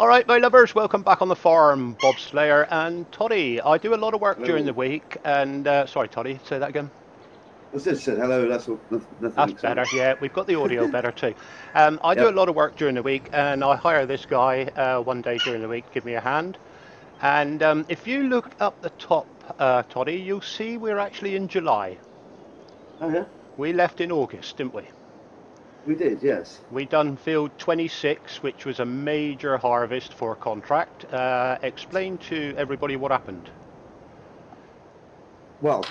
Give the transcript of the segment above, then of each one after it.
Alright my lovers, welcome back on the farm. Bob Slayer and Toddy. I do a lot of work during the week and, sorry Toddy, say that again. I just said hello, that's all, nothing. That's better, yeah, we've got the audio better too. I do a lot of work during the week and I hire this guy one day during the week, give me a hand. And if you look up the top, Toddy, you'll see we're actually in July. Oh yeah? We left in August, didn't we? We did, yes. We done field 26, which was a major harvest for a contract. Explain to everybody what happened. Well,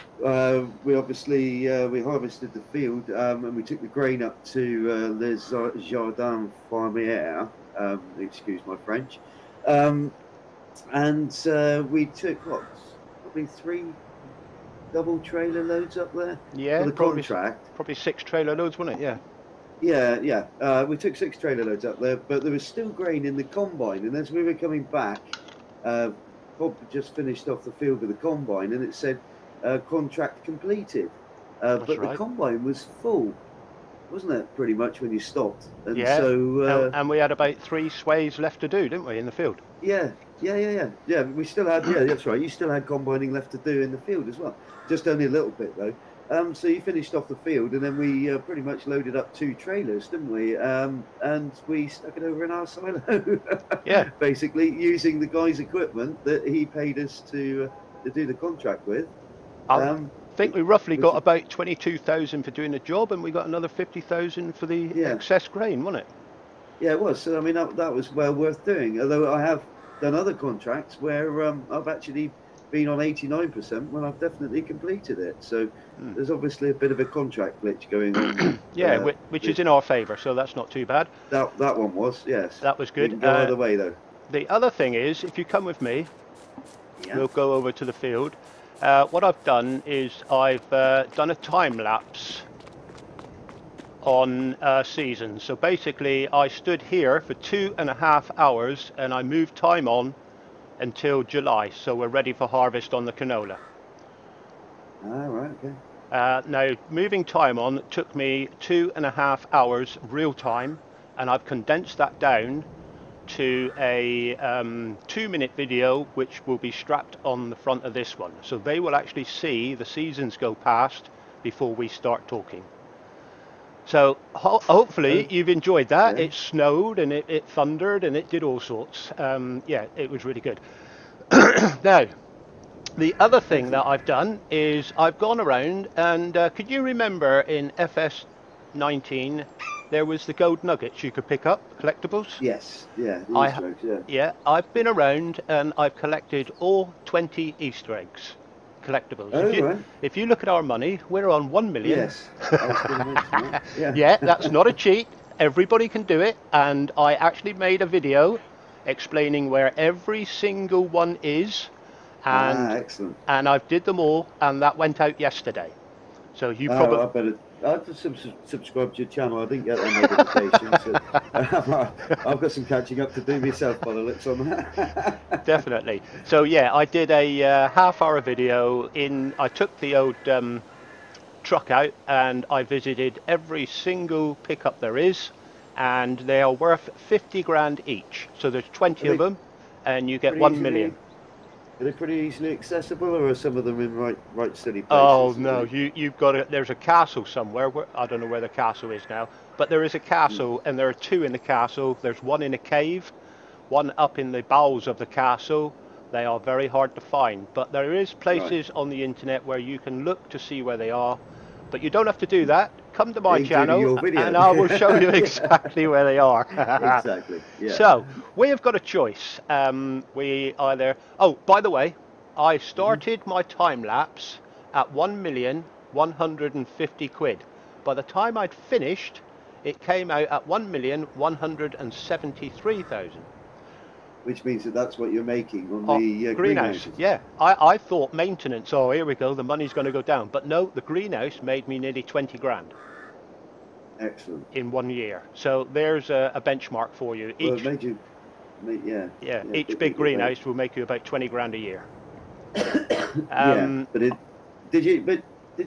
we obviously we harvested the field and we took the grain up to Les Jardins Farmier, excuse my French, and we took what, probably 3 double trailer loads up there. Yeah, for the contract. Probably 6 trailer loads, wasn't it? Yeah. Yeah, yeah. We took 6 trailer loads up there, but there was still grain in the combine. And as we were coming back, Bob just finished off the field with the combine, and it said contract completed. But right. The combine was full, wasn't it? Pretty much when you stopped. And yeah. So, and we had about 3 sways left to do, didn't we, in the field? Yeah, yeah, yeah, yeah. Yeah, we still had. Yeah, that's right. You still had combining left to do in the field as well. Just only a little bit though. So you finished off the field, and then we pretty much loaded up 2 trailers, didn't we? And we stuck it over in our silo. Yeah. Basically, using the guy's equipment that he paid us to do the contract with. I think we roughly got about 22,000 for doing the job, and we got another 50,000 for the excess grain, wasn't it? Yeah, it was. So I mean, that was well worth doing. Although I have done other contracts where I've actually been on 89% when I've definitely completed it, so there's obviously a bit of a contract glitch going on. Yeah, which is in our favour, so that's not too bad. That one was, yes, that was good. Go either way though. The other thing is, if you come with me, we'll go over to the field. What I've done is I've done a time lapse on seasons. So basically, I stood here for 2.5 hours, and I moved time on until July, so we're ready for harvest on the canola. All right, okay. Now, moving time on took me 2.5 hours real time, and I've condensed that down to a 2-minute video, which will be strapped on the front of this one. So they will actually see the seasons go past before we start talking. So hopefully you've enjoyed that. Yeah. It snowed and it thundered and it did all sorts. Yeah, it was really good. Now, the other thing that I've done is I've gone around and could you remember in FS19 there was the gold nuggets you could pick up, collectibles? Yes, yeah, Easter eggs, yeah. Yeah, I've been around and I've collected all 20 Easter eggs. Collectibles. Oh, if you look at our money, we're on 1 million. Yes. Yeah, that's not a cheat. Everybody can do it, and I actually made a video explaining where every single one is, and excellent. And I've did them all, and that went out yesterday. So you probably. I just subscribed to your channel. I didn't get that notification. So I've got some catching up to do myself by the looks on that. Definitely. So yeah, I did a half-hour video. I took the old truck out and I visited every single pickup there is, and they are worth 50 grand each. So there's 20 of them, and you get 1 million. Are they pretty easily accessible, or are some of them in right steady places? Oh no, you've got it. There's a castle somewhere. I don't know where the castle is now, but there is a castle, and there are 2 in the castle. There's 1 in a cave, 1 up in the bowels of the castle. They are very hard to find, but there is places on the internet where you can look to see where they are. But you don't have to do that. come to my channel and I will show you exactly where they are. Exactly. Yeah. So we have got a choice. We either, oh, by the way, I started my time lapse at £1,150,000. By the time I'd finished, it came out at £1,173,000. Which means that that's what you're making on the greenhouse. Yeah, I thought maintenance, oh, here we go, the money's going to go down. But no, the greenhouse made me nearly 20 grand. Excellent. In 1 year. So there's a benchmark for you. Each, well, you each big greenhouse will make you about 20 grand a year. Yeah, but it, did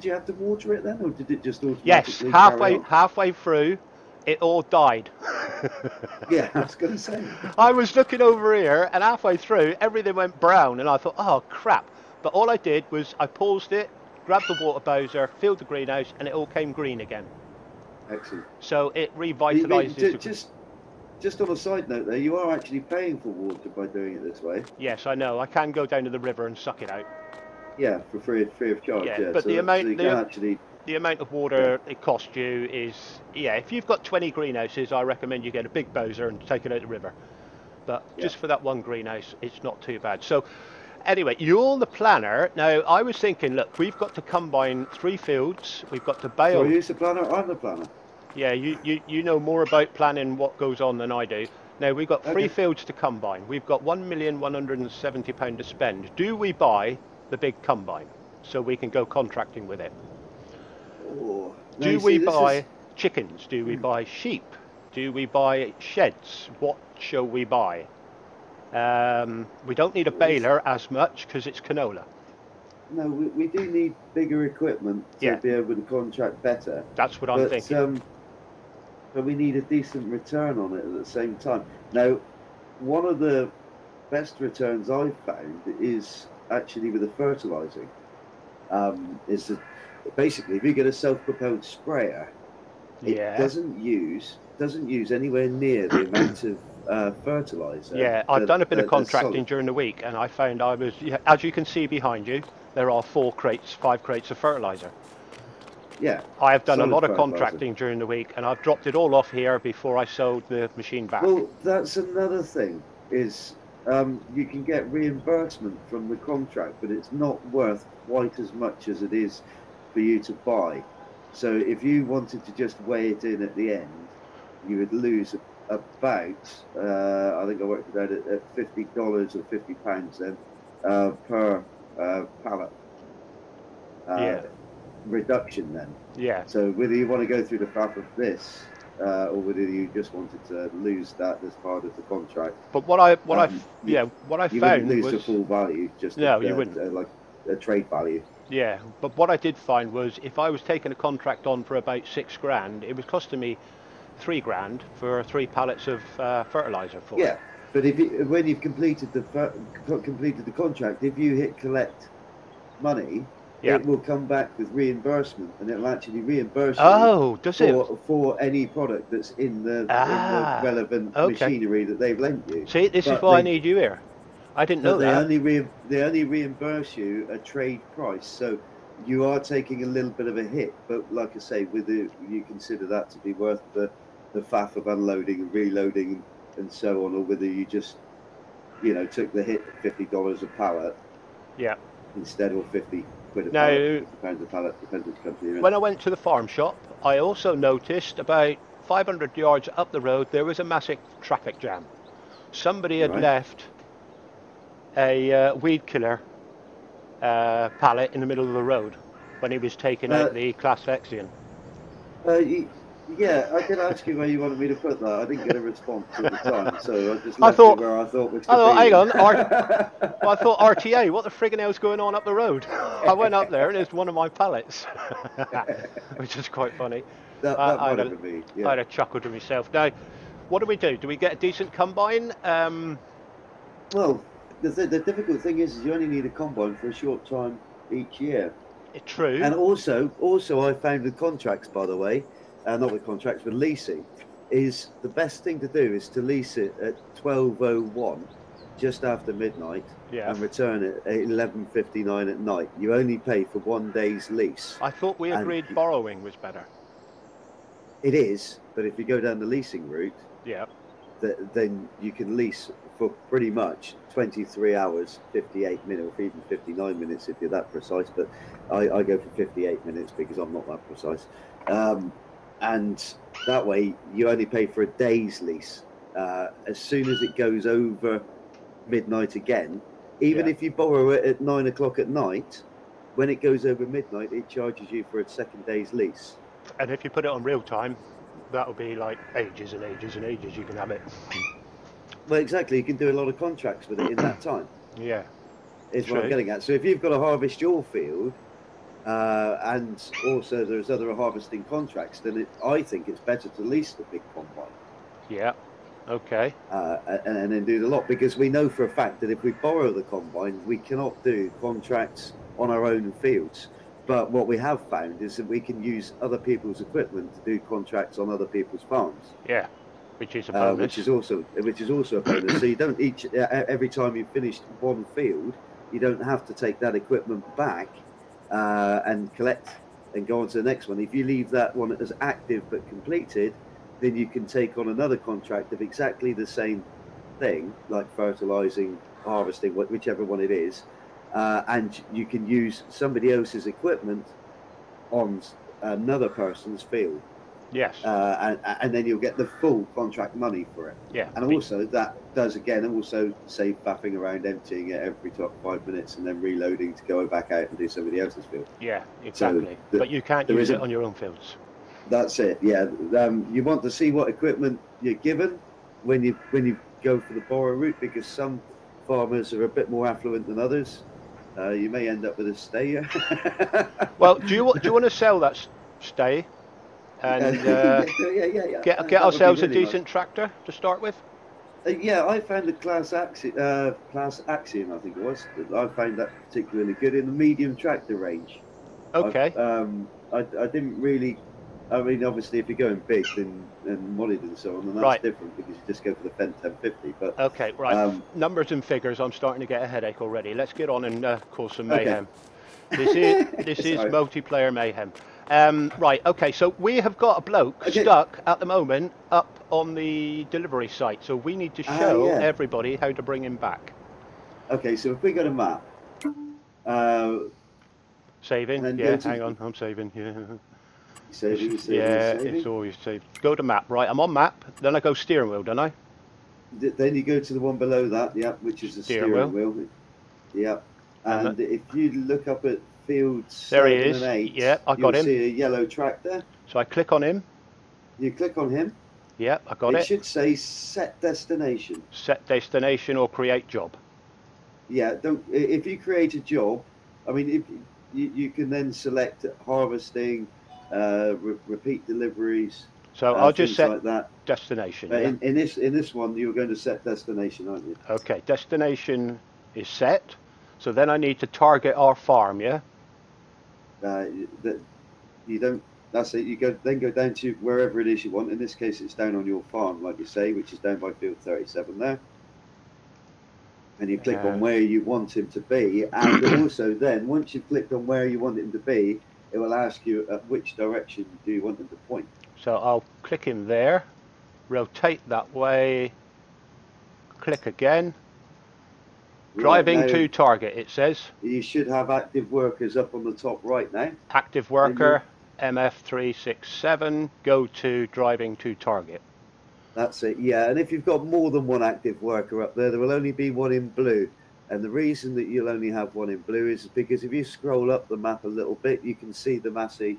you have to water it then, or did it just automatically? Yes, halfway through, it all died. Yeah, I was going to say. I was looking over here, and halfway through, everything went brown, and I thought, oh, crap. But all I did was I paused it, grabbed the water bowser, filled the greenhouse, and it all came green again. Excellent. So it revitalizes. Just on a side note there, you are actually paying for water by doing it this way. Yes, I know. I can go down to the river and suck it out. Yeah, for free of charge. Yeah, yeah. But so the amount, so you can actually... the amount of water it costs you is, yeah, if you've got 20 greenhouses, I recommend you get a big bowser and take it out the river. But just for that one greenhouse, it's not too bad. So anyway, you're the planner. Now, I was thinking, look, we've got to combine 3 fields. We've got to bale. So you're the planner, I'm the planner. Yeah, you know more about planning what goes on than I do. Now, we've got 3 fields to combine. We've got £1,170,000 to spend. Do we buy the big combine so we can go contracting with it? Oh. Do we buy chickens? Do we buy sheep? Do we buy sheds? What shall we buy? We don't need a baler as much because it's canola. No, we do need bigger equipment to be able to contract better. That's what I'm thinking. But we need a decent return on it at the same time. Now, one of the best returns I've found is actually with the fertilising. Is that basically if you get a self-propelled sprayer, it doesn't use anywhere near the amount of fertiliser. Yeah, I've done a bit of contracting during the week, and I found I was, as you can see behind you, there are 5 crates of fertiliser. Yeah. I have done a lot of contracting during the week, and I've dropped it all off here before I sold the machine back. Well, that's another thing, is you can get reimbursement from the contract, but it's not worth quite as much as it is for you to buy. So if you wanted to just weigh it in at the end, you would lose about, I think I worked it out at $50 or £50 then, per pallet. Reduction then. Yeah. So whether you want to go through the faff of this, or whether you just wanted to lose that as part of the contract. But what I found was you wouldn't lose the full value. Just you wouldn't like a trade value. Yeah, but what I did find was if I was taking a contract on for about 6 grand, it was costing me 3 grand for 3 pallets of fertilizer for. Yeah, but if you, when you've completed the contract, if you hit collect money. Yeah. It will come back with reimbursement, and it'll actually reimburse you for any product that's in the relevant machinery that they've lent you. See, this is why I need you here. I didn't know that. They only reimburse you a trade price, so you are taking a little bit of a hit. But like I say, whether you consider that to be worth the faff of unloading and reloading and so on, or whether you just took the hit of $50 a pallet, instead of 50. Now, when I went to the farm shop, I also noticed about 500 yards up the road there was a massive traffic jam. Somebody had left a weed killer pallet in the middle of the road when he was taking out the Claas Axion. Yeah, I did ask you where you wanted me to put that. I didn't get a response at the time, so I just left it where I thought was. Oh, hang on. I thought RTA. What the friggin' hell's going on up the road? I went up there and it's one of my pallets, which is quite funny. That might have been me. Yeah. I had a chuckle to myself. Now, what do we do? Do we get a decent combine? Well, the difficult thing is you only need a combine for a short time each year. True. And also I found with contracts, by the way. Not with contracts, but leasing, is the best thing to do is to lease it at 12:01, just after midnight, and return it at 11:59 at night. You only pay for 1 day's lease. I thought we agreed borrowing was better. It is, but if you go down the leasing route, yeah, then you can lease for pretty much 23 hours, 58 minutes, or even 59 minutes if you're that precise. But I go for 58 minutes because I'm not that precise. And that way, you only pay for a day's lease. As soon as it goes over midnight again, even if you borrow it at 9 o'clock at night, when it goes over midnight, it charges you for a second day's lease. And if you put it on real time, that'll be like ages and ages and ages you can have it. Well, exactly. You can do a lot of contracts with it in that time. Yeah. Is what I'm getting at. So if you've got to harvest your field, and also there's other harvesting contracts, then I think it's better to lease the big combine. Yeah. Okay. And then do the lot, because we know for a fact that if we borrow the combine, we cannot do contracts on our own fields. But what we have found is that we can use other people's equipment to do contracts on other people's farms. Yeah, which is a bonus. Which is also a bonus. So you don't every time you've finished one field, you don't have to take that equipment back and collect and go on to the next one. If you leave that one as active but completed, then you can take on another contract of exactly the same thing, like fertilising, harvesting, whichever one it is. And you can use somebody else's equipment on another person's field. Yes. And then you'll get the full contract money for it. Yeah. And also that does, again, also save faffing around emptying it every 5 minutes and then reloading to go back out and do somebody else's field. Yeah, exactly. So but you can't use it on your own fields. That's it, yeah. You want to see what equipment you're given when you go for the borrow route, because some farmers are a bit more affluent than others. You may end up with a Steyr. Well, do you want to sell that Steyr and get ourselves really a decent tractor to start with? Yeah, I found the Claas Axion, I think it was. I found that particularly good in the medium tractor range. Okay. I didn't really. I mean, obviously, if you're going big and modded and so on, then that's different, because you just go for the Fendt 1050. But okay, right. Numbers and figures. I'm starting to get a headache already. Let's get on and cause some mayhem. Okay. This is multiplayer mayhem. Right. Okay. So we have got a bloke stuck at the moment up on the delivery site. So we need to show everybody how to bring him back. Okay. So if we go to map, saving. Yeah. Hang on. I'm saving. Yeah. Saving. It's always saved. Go to map, right? I'm on map. Then I go steering wheel, don't I? Then you go to the one below that, yeah, which is the steering wheel. Yeah, and if you look up at fields, there he is. Eight, yeah, I got him. See a yellow tractor. So I click on him. You click on him. Yeah, I got it. It should say set destination. Set destination or create job. Yeah, don't. If you create a job, I mean, if you can then select harvesting. Repeat deliveries. So I'll just set like that. Destination. Yeah. In this one, you're going to set destination, aren't you? Okay, destination is set. So then I need to target our farm, yeah. You don't. That's it. You go down to wherever it is you want. In this case, it's down on your farm, like you say, which is down by field 37 there. And you click on where you want him to be, and also then once you've clicked on where you want him to be, it will ask you at which direction do you want them to point. So I'll click him there, rotate that way, click again. Right, driving now, to target, it says. You should have active workers up on the top right now. Active worker, MF367, go to driving to target. That's it, yeah. And if you've got more than one active worker up there, there will only be one in blue. And the reason that you'll only have one in blue is because if you scroll up the map a little bit, you can see the Massey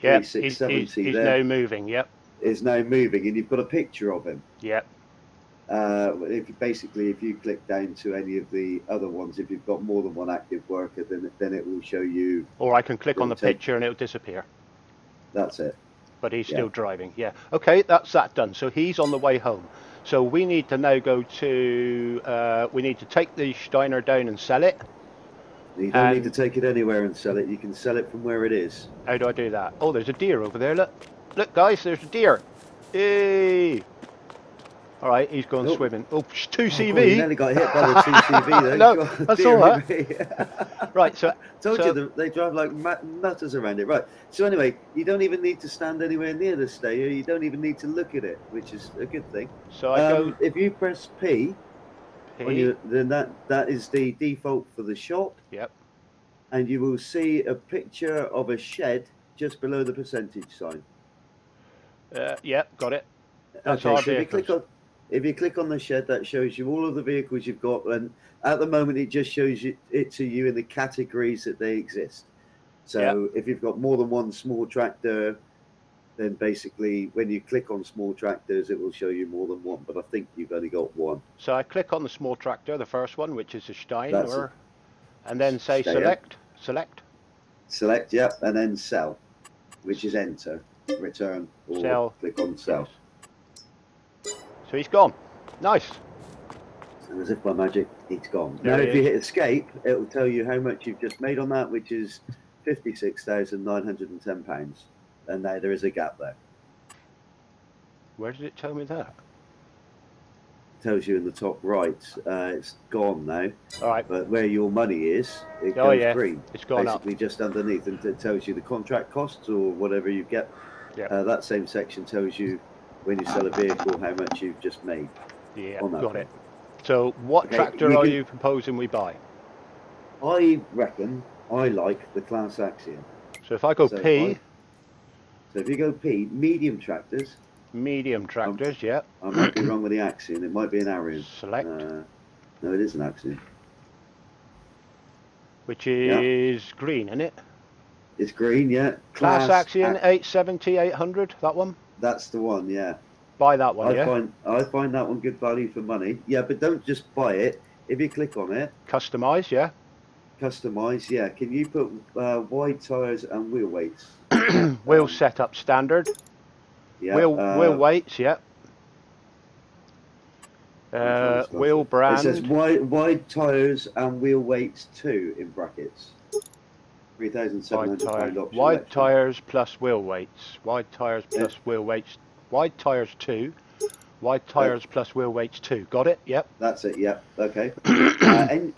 3670 he's there. He's now moving, yep. Is now moving, and you've got a picture of him. Yep. If you click down to any of the other ones, if you've got more than one active worker, then it will show you. Or I can click on the picture and it'll disappear. That's it. But he's still driving, yeah. Okay, that's that done. So he's on the way home. So we need to now go to, we need to take the Steiner down and sell it. You don't need to take it anywhere and sell it. You can sell it from where it is. How do I do that? Oh, there's a deer over there, look. Look, guys, there's a deer. Hey! All right, he's gone swimming. Oh, 2CV. Oh, you nearly got hit by the 2CV there. No, that's all right. Right, so... Told you, they drive like nutters around it. Right, so anyway, you don't even need to stand anywhere near the Steyr. You don't even need to look at it, which is a good thing. So I go... If you press P. Then that is the default for the shop. Yep. And you will see a picture of a shed just below the percentage sign. Yeah, got it. That's okay, so if you click on the shed, that shows you all of the vehicles you've got, and at the moment it just shows you, to you in the categories that they exist. So if you've got more than one small tractor, then basically when you click on small tractors, it will show you more than one, but I think you've only got one. So I click on the small tractor, the first one, which is a Steiner, and then say select, yeah, and then sell, which is enter, return, or sell. Click on sell. So he's gone. Nice. So as if by magic, he's gone. There now, if you hit escape, it will tell you how much you've just made on that, which is £56,910. And now there is a gap there. Where did it tell me that? It tells you in the top right. It's gone now. All right. But where your money is, it goes green. It's gone basically up. Just underneath, and it tells you the contract costs or whatever you get. Yeah. That same section tells you, when you sell a vehicle, how much you've just made. Yeah, got it. So what tractor are you proposing we buy? I reckon I like the Claas Axion. So if I go P. So if you go P, medium tractors. Medium tractors, yeah. I might be wrong with the Axion. It might be an Arion. Select. No, it is an Axion. Which is green, isn't it? It's green, yeah. Claas Axion 870, 800, that one? That's the one, yeah. Buy that one, I find that one good value for money. Yeah, but don't just buy it. If you click on it. Customise, yeah. Customise, yeah. Can you put wide tyres and wheel weights? Wheel setup standard. Yeah. Wheel weights, yeah. Wheel brand. It says wide tyres and wheel weights too, in brackets. £3,700 wide tyres plus wheel weights. Wide tyres plus wheel weights. Wide tyres 2. Wide tyres plus wheel weights 2. Got it? Yep. That's it. Yep. Okay.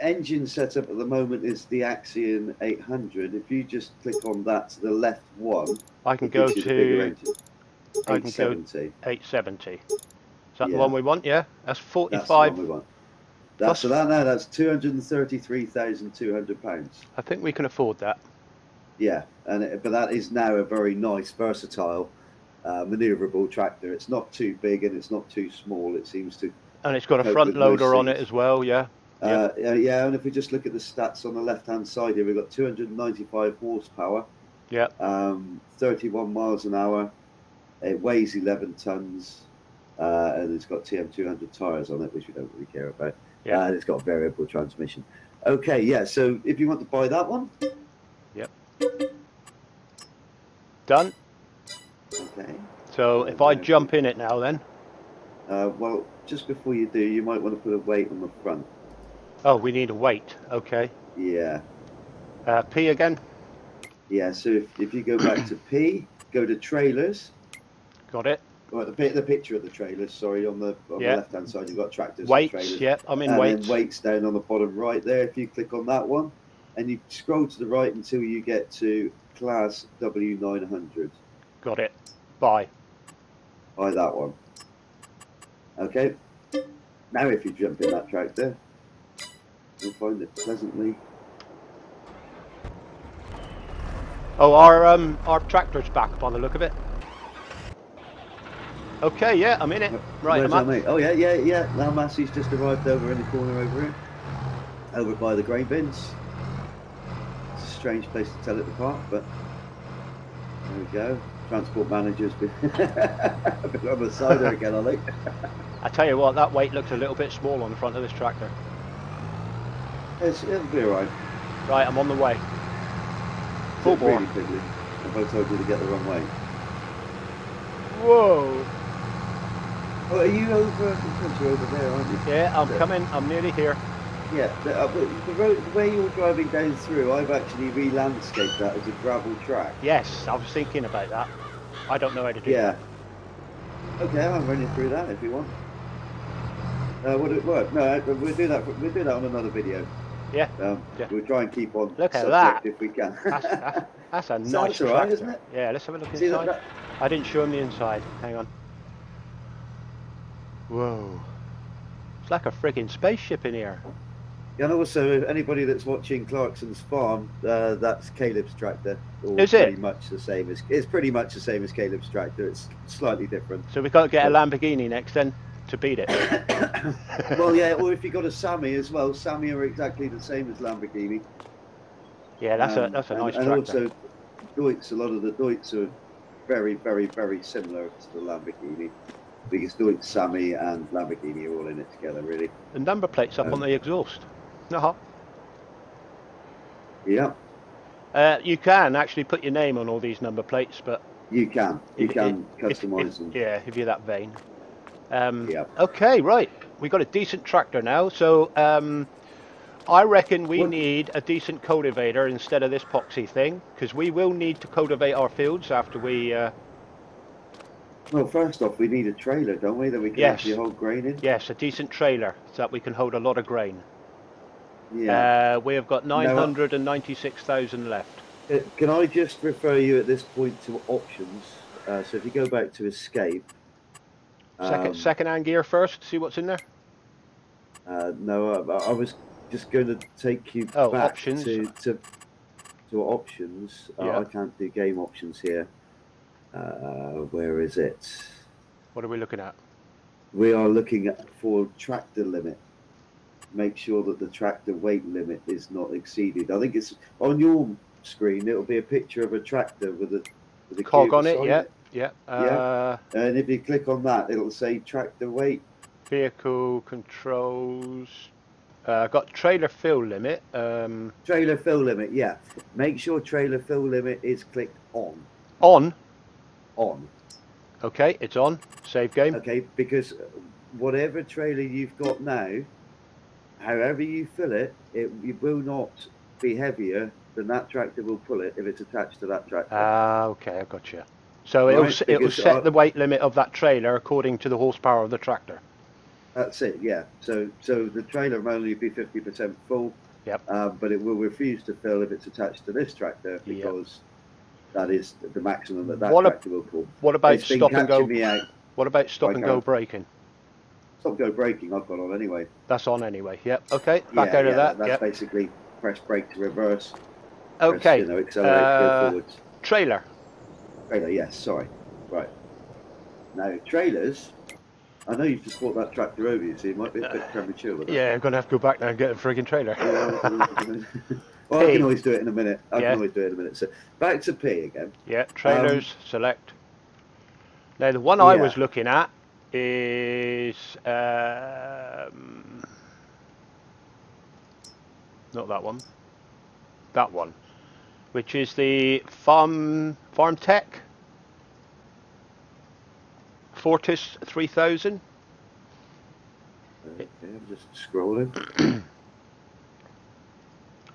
Engine setup at the moment is the Axion 800. If you just click on that to the left one, I can go to 870. 870. Is that the one we want? Yeah. That's 45. That's that now. That's £233,200. I think we can afford that. Yeah, but that is now a very nice, versatile, manoeuvrable tractor. It's not too big and it's not too small. It seems to. And it's got a front loader on it as well. Yeah. Yeah, and if we just look at the stats on the left-hand side here, we've got 295 horsepower. Yeah. 31 miles an hour. It weighs 11 tons, and it's got TM200 tyres on it, which we don't really care about. Yeah, and it's got variable transmission. Okay, yeah, so if you want to buy that one. Yep. Done. Okay. So if I jump in it now then. Well, just before you do, you might want to put a weight on the front. Oh, we need a weight. Okay. Yeah. P again? Yeah, so if you go back to P, go to trailers. Got it. Well, the picture of the trailers, sorry, on the left-hand side, you've got tractors weights, and trailers. Yeah, I'm in weights. And then weights down on the bottom right there, if you click on that one, and you scroll to the right until you get to Class W900. Got it. Buy. Buy that one. Okay. Now if you jump in that tractor, you'll find it pleasantly. Oh, our tractor's back by the look of it. Okay, yeah, I'm in it. Right, now Massey's just arrived over in the corner over here. Over by the grain bins. It's a strange place to tell it apart, but there we go. Transport manager's been, been on the side there again, I think. I tell you what, that weight looks a little bit small on the front of this tractor. It'll be alright. Right, I'm on the way. Full bore. If I told you to get the wrong way. Whoa. Oh, are you over there, aren't you? Yeah, I'm coming. I'm nearly here. Yeah, the road where you're driving down through, I've actually re-landscaped that as a gravel track. Yes, I was thinking about that. I don't know how to do that. Okay, I'll run you through that if you want. Would it work? No, we'll do that. We'll do that on another video. Yeah. Yeah. We'll try and keep on. Look at that. If we can. That's a nice tractor, right, isn't it? Yeah. Let's have a look inside. I didn't show him the inside. Hang on. Whoa. It's like a freaking spaceship in here. And also, if anybody that's watching Clarkson's farm, that's Caleb's tractor. Is it? Pretty much the same as, it's pretty much the same as Caleb's tractor. It's slightly different. So we can't get a Lamborghini next then to beat it. Well, yeah. Or if you got a Sammy as well, Sammy are exactly the same as Lamborghini. Yeah, that's a nice tractor. And also, Deutz. A lot of the Deutz are very, very, very similar to the Lamborghini. Because Deutz, Sammy, and Lamborghini are all in it together, really. The number plate's up on the exhaust. Uh-huh. Yeah. You can actually put your name on all these number plates, but you can customise them. Yeah, if you're that vain. Yeah. Okay, right. We got a decent tractor now, so I reckon we need a decent cultivator instead of this poxy thing, because we will need to cultivate our fields after we. Well, first off, we need a trailer, don't we? That we can actually hold grain in. Yes, a decent trailer so that we can hold a lot of grain. Yeah. We have got 996,000 left. Can I just refer you at this point to options? So if you go back to escape, second-hand gear first. See what's in there. No, I was just going to take you back options. To options. Yeah. I can't do game options here. Where is it? What are we looking at? We are looking at for tractor limit. Make sure that the tractor weight limit is not exceeded. I think it's on your screen. It'll be a picture of a tractor with a cog on it. Yeah, yeah, yeah. And if you click on that, it'll say tractor weight, vehicle controls. Got trailer fill limit. Trailer fill limit. Yeah. Make sure trailer fill limit is clicked on. On. On. Okay, it's on. Save game. Okay, because whatever trailer you've got now. However you fill it, it will not be heavier than that tractor will pull it if it's attached to that tractor. Ah, okay, I got you. So it'll set the weight limit of that trailer according to the horsepower of the tractor. That's it, yeah. So the trailer will only be 50% full, yep. But it will refuse to fill if it's attached to this tractor because that is the maximum that tractor will pull. What about stop and go? What about stop and go braking? Stop go braking, I've got on anyway. That's on anyway, yep. Okay, back out of that. That's basically press brake to reverse. Okay. Press, accelerate, go forwards. Trailer. Trailer, yes, sorry. Right. Now, trailers, I know you've just brought that tractor over you, so you might be a bit premature with that. Yeah, I'm going to have to go back now and get a frigging trailer. Well, I can always do it in a minute. I can always do it in a minute. So, back to P again. Yeah, trailers, select. Now, the one I was looking at is not that one, that one, which is the Farm Tech Fortis 3000. Okay, I'm just scrolling.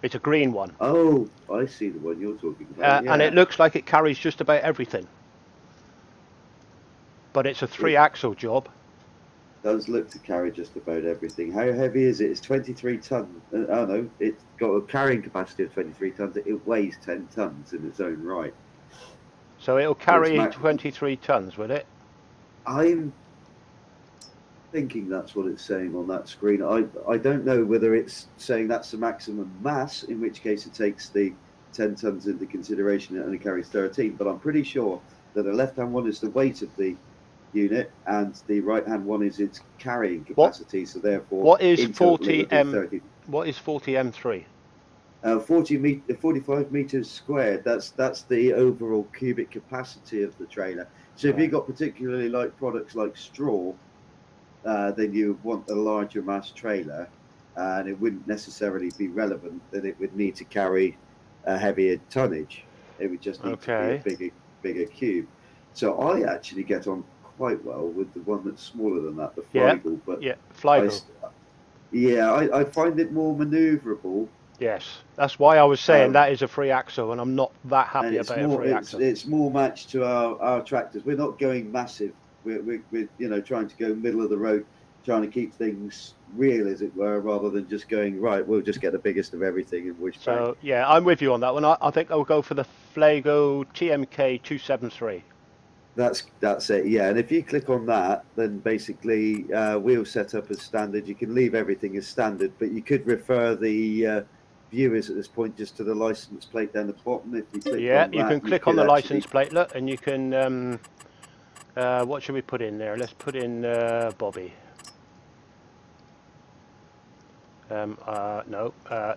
It's a green one. Oh, I see the one you're talking about. And it looks like it carries just about everything. But it's a three-axle job. Does look to carry just about everything. How heavy is it? It's 23 tons. Oh no, it's got a carrying capacity of 23 tons. It weighs 10 tons in its own right. So it'll carry 23 tons, will it? I'm thinking that's what it's saying on that screen. I don't know whether it's saying that's the maximum mass, in which case it takes the 10 tons into consideration and it only carries 13. But I'm pretty sure that the left-hand one is the weight of the unit and the right hand one is its carrying capacity, so therefore what is 40 m? What is 40 m3? 45 meters squared. That's the overall cubic capacity of the trailer. So if you've got particularly like products like straw, then you would want a larger mass trailer, and it wouldn't necessarily be relevant that it would need to carry a heavier tonnage. It would just need to be a bigger cube. So I actually get on quite well with the one that's smaller than that, the Flygo. Flygo. I find it more manoeuvrable. Yes, that's why I was saying that is a free axle, and I'm not that happy about a free axle. It's more matched to our tractors. We're not going massive. We're trying to go middle of the road. trying to keep things real, as it were, rather than just going, right, we'll just get the biggest of everything. And which so, yeah, I'm with you on that one. I think I'll go for the Flygo TMK273. That's it, yeah. And if you click on that, then basically wheel setup as standard. You can leave everything as standard, but you could refer the viewers at this point just to the license plate down the bottom. If you click on that, you can click on the license plate, look, and you can... what should we put in there? Let's put in Bobby.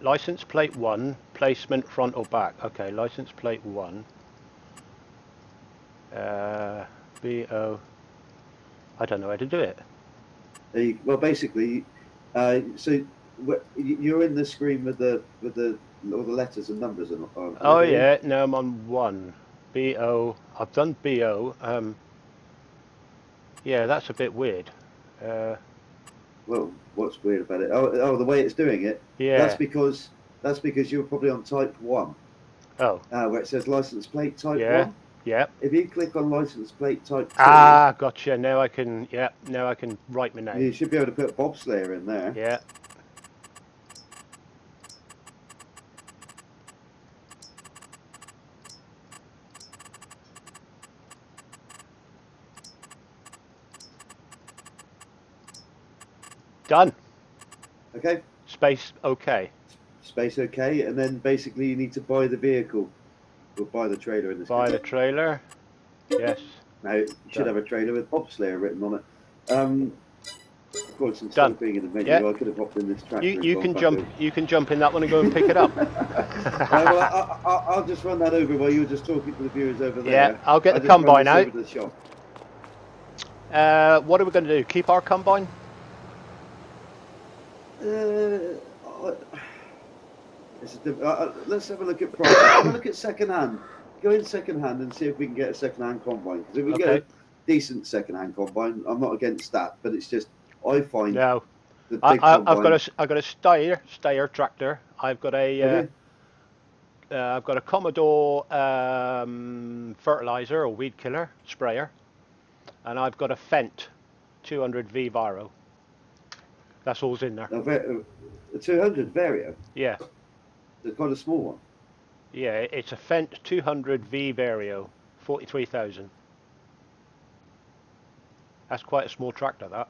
License plate 1, placement front or back. Okay, license plate 1. BO. I don't know how to do it. Well, basically, so you're in the screen with the all the letters and numbers and all. Oh yeah, no, I'm on 1. BO. I've done BO. Yeah, that's a bit weird. Well, what's weird about it? Oh, the way it's doing it. Yeah. That's because you were probably on type 1. Oh. Where it says license plate type 1. Yeah. If you click on license plate type 2. Ah, gotcha. Now I can. Yeah. Now I can write my name. You should be able to put Bob Slayer in there. Yeah. Done. Okay. Space okay. Space okay, and then basically you need to buy the vehicle, or buy the trailer in this case. Buy the trailer. Yes. Now it should have a trailer with Bob Slayer written on it. Of course, instead of being in the menu, I could have hopped in this tractor. You can jump. You can jump in that one and go and pick it up. Well, I'll just run that over while you were just talking to the viewers over there. Yeah, I'll get the combine out. Over to the shop. What are we going to do? Keep our combine? Let's have a look at price. Have a look at second hand. Go in second hand and see if we can get a second hand combine. Because if we get a decent second hand combine, I'm not against that. But it's just I find the big combine. I've got a Steyr tractor. I've got a I've got a Commodore fertilizer or weed killer sprayer, and I've got a Fendt 200 V Vario. That's all's in there. The 200 Vario? Yeah. It's quite a small one. Yeah, it's a Fendt 200 V Vario, 43,000. That's quite a small tractor, that.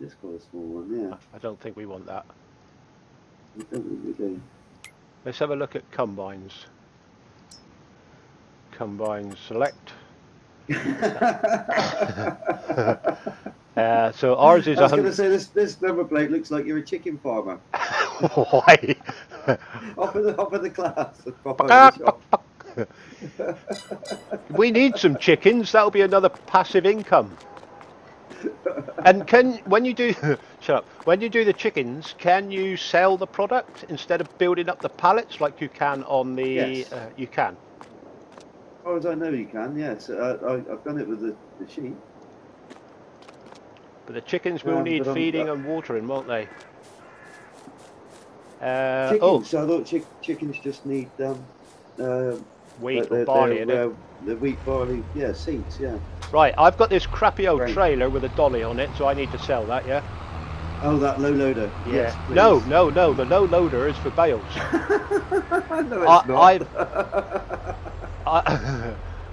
It's quite a small one, yeah. I don't think we want that. I don't think we do. Let's have a look at combines. Combine select. So ours is. I was going to say this number plate looks like you're a chicken farmer. Why? Off of the class. We need some chickens. That'll be another passive income. And when you do the chickens, can you sell the product instead of building up the pallets like you can on the? Yes. You can. As far as I know, you can. Yes, I've done it with the sheep. But the chickens will need feeding and watering, won't they? Chickens, so I thought chickens just need wheat or barley, the wheat, barley, yeah, seeds, yeah. Right, I've got this crappy old trailer with a dolly on it, so I need to sell that, yeah? Oh, that low loader. Yeah. Yes, no, the low loader is for bales.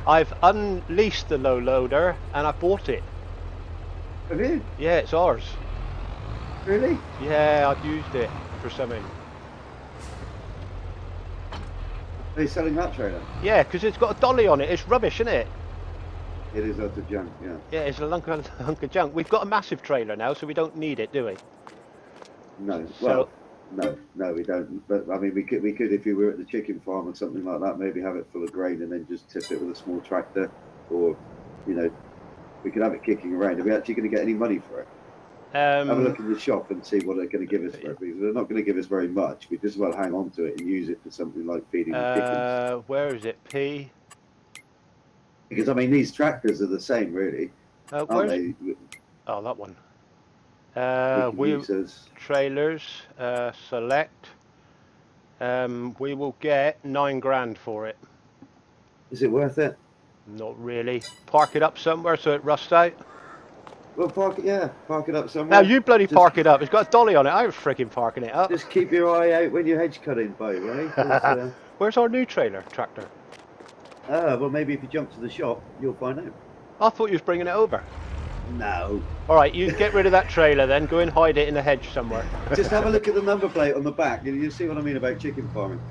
I've unleased the low loader and I bought it. Have you? Yeah, it's ours. Really? Yeah, I've used it for something. Are you selling that trailer? Yeah, because it's got a dolly on it. It's rubbish, isn't it? It is a lot of junk, yeah. Yeah, it's a hunk of junk. We've got a massive trailer now, so we don't need it, do we? No. Well, no, we don't. But I mean, we could, if you were at the chicken farm or something like that, maybe have it full of grain and then just tip it with a small tractor, or, you know. We could have it kicking around. Are we actually going to get any money for it? Have a look in the shop and see what they're going to give us for it. Because they're not going to give us very much. We just well hang on to it and use it for something like feeding the chickens. Where is it? P. Because I mean, these tractors are the same, really. Aren't they? Oh, that one. Wheel trailers. Select. We will get 9 grand for it. Is it worth it? Not really. Park it up somewhere so it rusts out. Well, park it, yeah, park it up somewhere. Now you bloody just park it up. It's got a dolly on it. I'm freaking parking it up. Just keep your eye out when you're hedge cutting, by the way. Where's our new tractor? Well, maybe if you jump to the shop, you'll find out. I thought you was bringing it over. No. All right, you get rid of that trailer then. Go and hide it in a hedge somewhere. Just have a look at the number plate on the back. You'll see what I mean about chicken farming.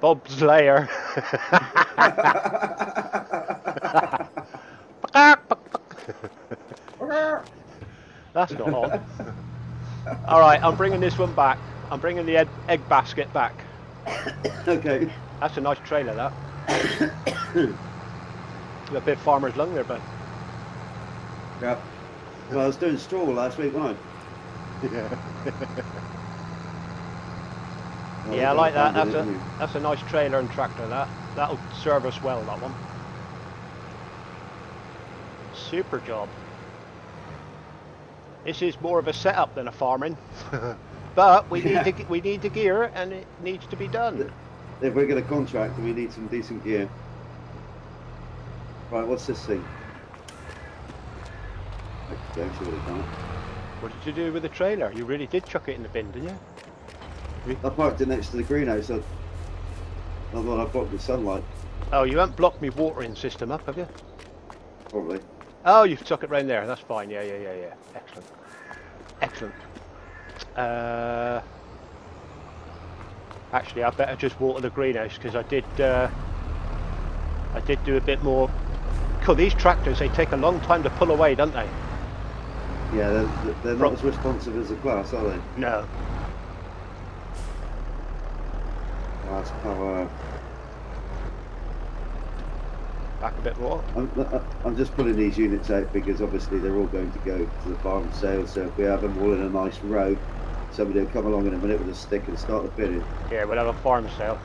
Bob Slayer. That's not on. All right, I'm bringing this one back. I'm bringing the egg basket back. Okay. That's a nice trailer, that. A bit farmer's lung there, but. Yeah. Well, I was doing straw last week, wasn't I? Yeah. Yeah, I like that. That's a nice trailer and tractor. That'll serve us well. That one. Super job. This is more of a setup than a farming, but we need the gear, and it needs to be done. If we get a contract, we need some decent gear. Right, what's this thing? I don't see what it's done. What did you do with the trailer? You really did chuck it in the bin, didn't you? I parked it next to the greenhouse. I thought I blocked the sunlight. Oh, you haven't blocked my watering system up, have you? Probably. Oh, you've tucked it round there. That's fine. Yeah. Excellent. Excellent. Actually, I better just water the greenhouse because I did do a bit more. Cause these tractors, they take a long time to pull away, don't they? Yeah, they're not as responsive as a Claas, are they? No. That's power. Back a bit more. I'm just pulling these units out because obviously they're all going to go to the farm sale, so if we have them all in a nice row, somebody will come along in a minute with a stick and start the bidding. Yeah, we'll have a farm sale.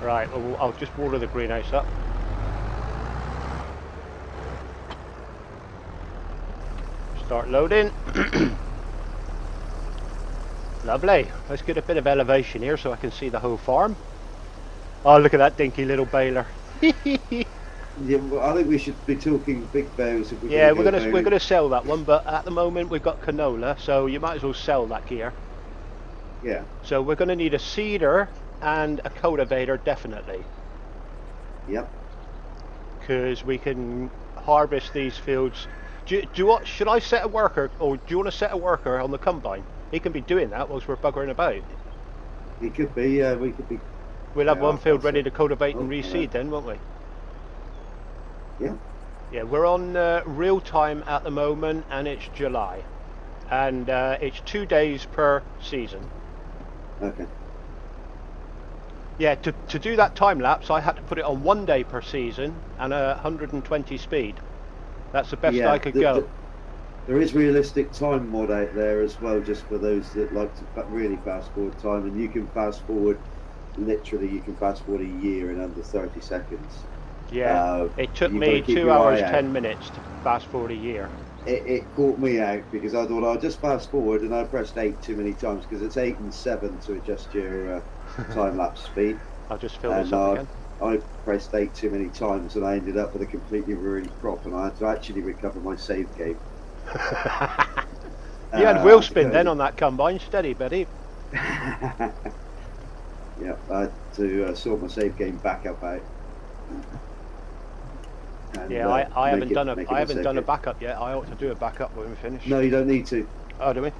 Right, well, I'll just water the greenhouse up. Start loading. Lovely. Let's get a bit of elevation here so I can see the whole farm. Oh, look at that dinky little baler. Yeah, well, I think we should be talking big bales. If we're gonna sell that one, but at the moment we've got canola, so you might as well sell that gear. Yeah. So we're gonna need a seeder and a cultivator definitely. Yep. Because we can harvest these fields. Should I set a worker, or do you want to set a worker on the combine? He can be doing that whilst we're buggering about. He could be, yeah, we could be. We'll have one field ready to cultivate and reseed then, won't we? Yeah. Yeah, we're on real time at the moment, and it's July. And it's 2 days per season. Okay. Yeah, to do that time lapse, I had to put it on 1 day per season and 120 speed. That's the best I could go. There is realistic time mod out there as well, just for those that like to really fast forward time, and you can fast forward, literally you can fast forward a year in under 30 seconds. Yeah, it took me 2 hours 10 minutes to fast forward a year. It caught me out because I thought I'll just fast forward, and I pressed 8 too many times because it's 8 and 7 to adjust your time lapse speed. I'll just fill this up again. I pressed 8 too many times and I ended up with a completely ruined crop, and I had to actually recover my save game. You had wheel spin then on that combine, steady Betty. Yeah, I had to sort my save game back up out. And, yeah, I haven't done a backup yet. I ought to do a backup when we finish. No, you don't need to. Oh, do we?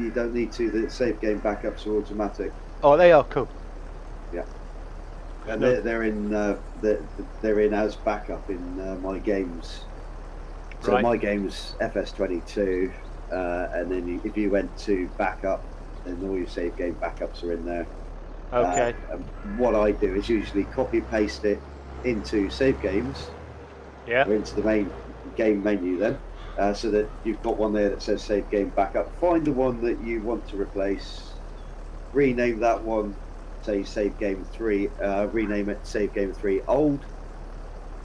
You don't need to. The save game backups are automatic. Oh, they are cool. Yeah. And they're in as backup in my games. So right. My game's FS22, and then if you went to backup, then all your save game backups are in there. Okay. What I do is usually copy paste it into save games. Yeah. Or into the main game menu then, so that you've got one there that says save game backup. Find the one that you want to replace. Rename that one. Say save game 3, rename it save game 3 old,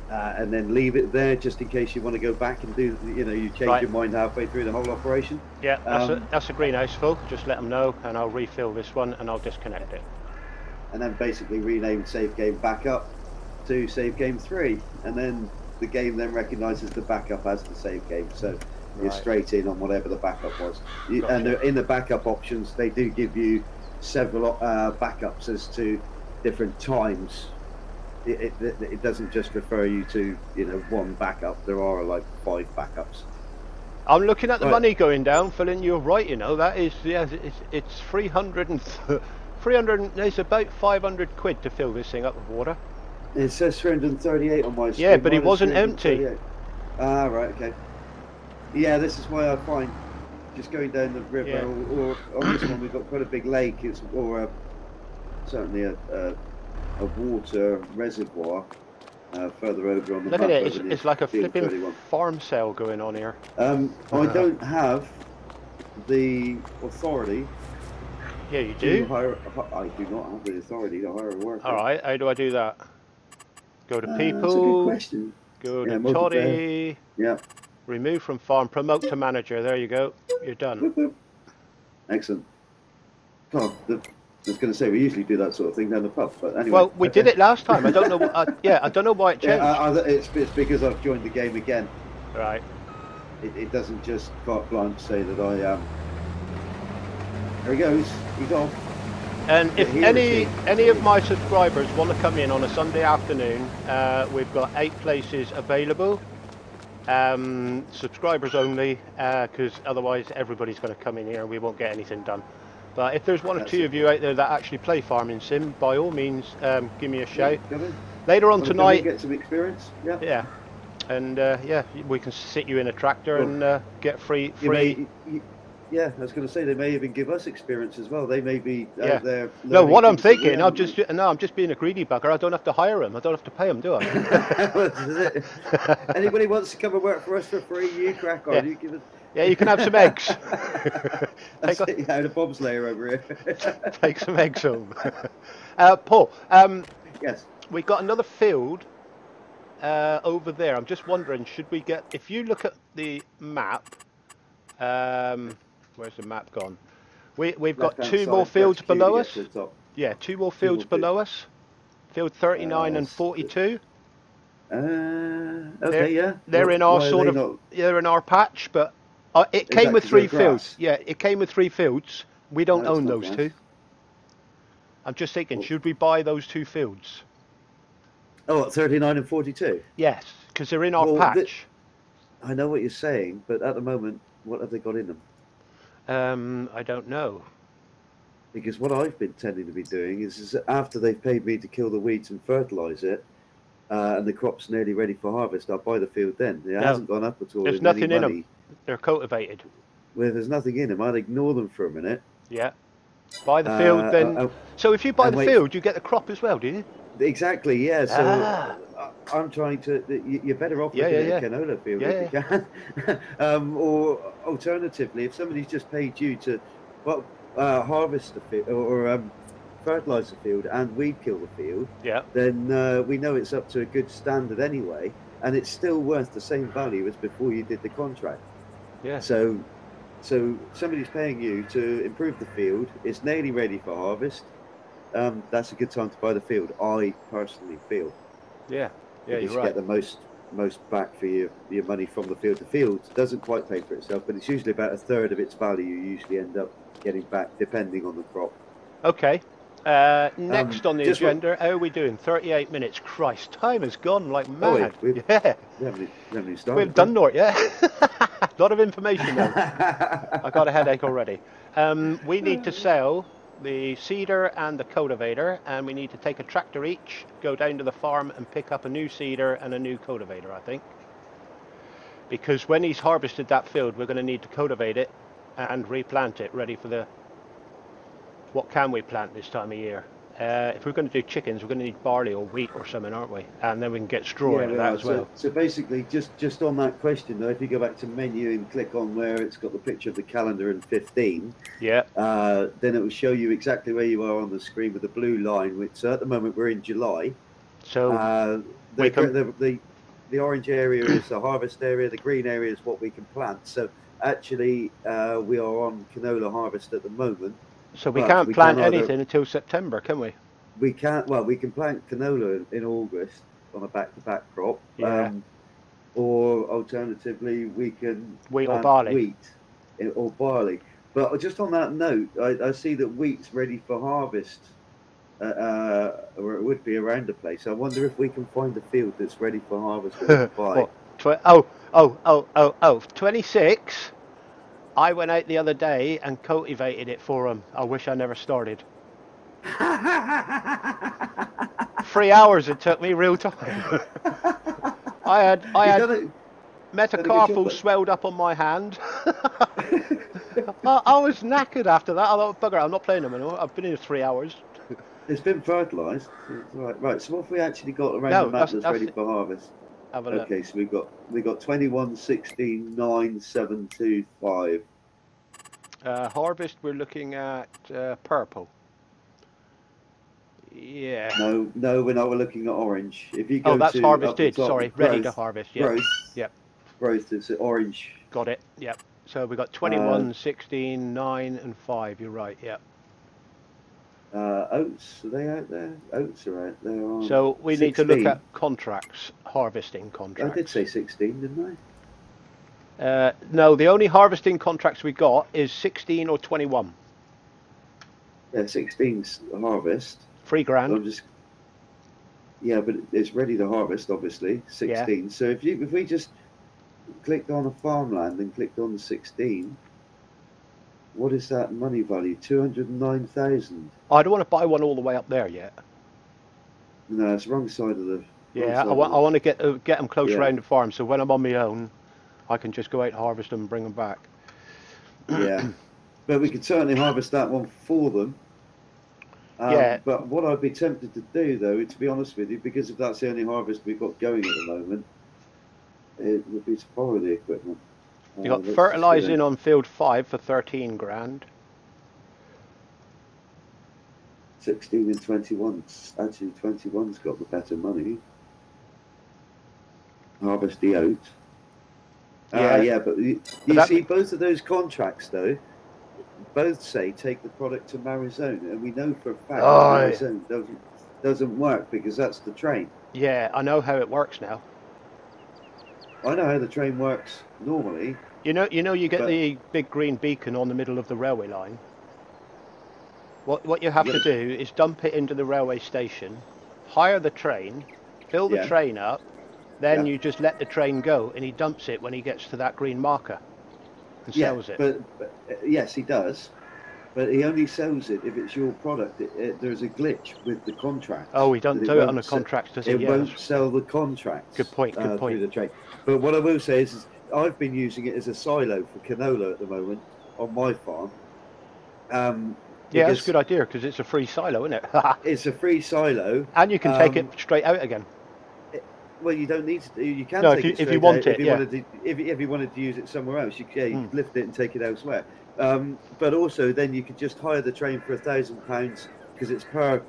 and then leave it there just in case you want to go back and do, you know, you change your mind halfway through the whole operation. Yeah, that's a greenhouse full. Just let them know and I'll refill this one and I'll disconnect it. And then basically rename save game backup to save game 3, and then the game then recognises the backup as the save game, so you're straight in on whatever the backup was. And in the backup options, they do give you several backups as to different times. It doesn't just refer you to, you know, one backup. There are like 5 backups. I'm looking at the money going down, Phil, you're right, you know, that is, yeah, it's 300, there's about 500 quid to fill this thing up with water. It says 338 on my screen. Yeah, but it wasn't empty. Ah, right, okay. Yeah, this is why I find just going down the river, or on this one we've got quite a big lake, certainly a water reservoir further over on the map. Look at it, it's like a flipping farm sale going on here. I don't have the authority. Yeah, you do? I do not have the authority to hire a worker. Alright, how do I do that? Go to people. That's a good question. Go to Toddy. Yeah. Remove from farm. Promote to manager. There you go. You're done. Boop, boop. Excellent. Oh, I was going to say we usually do that sort of thing down the pub, but anyway. Well, we did it last time. I don't know. I don't know why it changed. It's because I've joined the game again. Right. It doesn't just carte blanche say that I am. There he goes. He's off. And if any of my subscribers want to come in on a Sunday afternoon, we've got 8 places available, subscribers only, because otherwise everybody's going to come in here and we won't get anything done. But if there's one or two of you out there that actually play Farming Sim, by all means, give me a shout. Yeah, later on tonight, get some experience. Yeah. Yeah. And yeah, we can sit you in a tractor and get free. Yeah, I was going to say they may even give us experience as well. They may be out there. No, what I'm thinking, I'm just being a greedy bugger. I don't have to hire them. I don't have to pay them, do I? Is it? Anybody wants to come and work for us for free? You crack on. Yeah, you, you can have some eggs. Yeah, the Bob Slayer over here. Take some eggs home. Paul. Yes. We've got another field over there. I'm just wondering, should we get? If you look at the map. Where's the map gone? We've got 2 more fields below us. Yeah, 2 more fields below us. Field 39 and 42. Okay, yeah. They're in our sort of, they're in our patch, but it came with 3 fields. Yeah, it came with 3 fields. We don't own those 2. I'm just thinking, should we buy those 2 fields? Oh, at 39 and 42? Yes, because they're in our patch. I know what you're saying, but at the moment, what have they got in them? I don't know. Because what I've been tending to be doing is after they've paid me to kill the weeds and fertilise it, and the crop's nearly ready for harvest, I'll buy the field then. It hasn't gone up at all. There's nothing in them. They're cultivated. Well, if there's nothing in them, I'd ignore them for a minute. Yeah. Buy the field then. So if you buy the field, you get the crop as well, do you? Exactly, yeah. So I'm trying to. You're better off looking at a canola field if you can. Or alternatively, if somebody's just paid you to harvest the field or fertilise the field and weed kill the field, then we know it's up to a good standard anyway, and it's still worth the same value as before you did the contract. Yeah. So somebody's paying you to improve the field. It's nearly ready for harvest. That's a good time to buy the field. I personally feel. Yeah, yeah, you're right. You get the most back for your money from the field. The field doesn't quite pay for itself, but it's usually about 1/3 of its value. You usually end up getting back, depending on the crop. Okay. Next on the agenda, how are we doing? 38 minutes. Christ, time has gone like mad. Oh, we've done naught. Yeah. A lot of information though. I got a headache already. We need to sell the seeder and the cultivator, and we need to take a tractor each, go down to the farm and pick up a new seeder and a new cultivator, I think, because when he's harvested that field we're going to need to cultivate it and replant it ready for the what can we plant this time of year. If we're going to do chickens, we're going to need barley or wheat or something, aren't we? And then we can get straw into that as well. So basically, just on that question though, if you go back to menu and click on where it's got the picture of the calendar in 15, then it will show you exactly where you are on the screen with the blue line, which at the moment we're in July. So the orange area is the harvest area, the green area is what we can plant. So actually we are on canola harvest at the moment. So we can't plant anything until September, can we? We can't, well, we can plant canola in August on a back-to-back crop, yeah. Or alternatively we can plant wheat or barley. But just on that note, I see that wheat's ready for harvest, or it would be around the place. I wonder if we can find a field that's ready for harvest. What? Oh, 26. I went out the other day and cultivated it for them. I wish I never started. 3 hours it took me, real time. I had metacarpal swelled up on my hand. I was knackered after that. I thought, bugger, I'm not playing them anymore. I've been here 3 hours. It's been fertilised. Right, right. So what have we actually got around the map that's ready for harvest? Have a look. Okay, so we've got 21, 16, 9, 7, 2, 5. Harvest, we're looking at purple. Yeah. No, we're not. We're looking at orange. If you go oh, that's to harvested. Top, sorry, growth, ready to harvest. Yeah. Growth. Yep. Growth is orange. Got it. Yep. So we got 21, 16, 9, and 5. You're right. Yep. Oats, are they out there? Oats are out there. On so we 16. Need to look at contracts, harvesting contracts. I did say 16, didn't I? No, the only harvesting contracts we got is 16 or 21. Yeah, 16's harvest. $3 grand. So yeah, but it's ready to harvest, obviously. 16. Yeah. So if we just clicked on a farmland and clicked on 16, what is that money value? 209,000. I don't want to buy one all the way up there yet. No, it's the wrong side of the. Yeah, I want to get them close around the farm, so when I'm on my own, I can just go out and harvest them and bring them back. Yeah, but we could certainly harvest that one for them. Yeah. But what I'd be tempted to do, though, to be honest with you, because if that's the only harvest we've got going at the moment, it would be to borrow the equipment. You got fertilising on field 5 for 13 grand. 16 and 21. Actually, 21's got the better money. Harvest the oats. Yeah, yeah, but you see, both of those contracts, though, both say take the product to Marazone, and we know for a fact Marazone doesn't work because that's the train. Yeah, I know how it works now. I know how the train works normally. You know, you get the big green beacon on the middle of the railway line. What you have to do is dump it into the railway station, hire the train, fill the train up, then you just let the train go, and he dumps it when he gets to that green marker and sells it. But yes, he does. But he only sells it if it's your product. There's a glitch with the contract. Oh, he doesn't do it on the contracts, does he? It won't sell the contracts. Good point, good point. Through the trade. But what I will say is I've been using it as a silo for canola at the moment on my farm. Yeah, that's a good idea because it's a free silo, isn't it? It's a free silo. And you can take it straight out again. Well, you don't need to. You can take it straight out. If you wanted to use it somewhere else, you could lift it and take it elsewhere. But also then you could just hire the train for £1,000 because it's per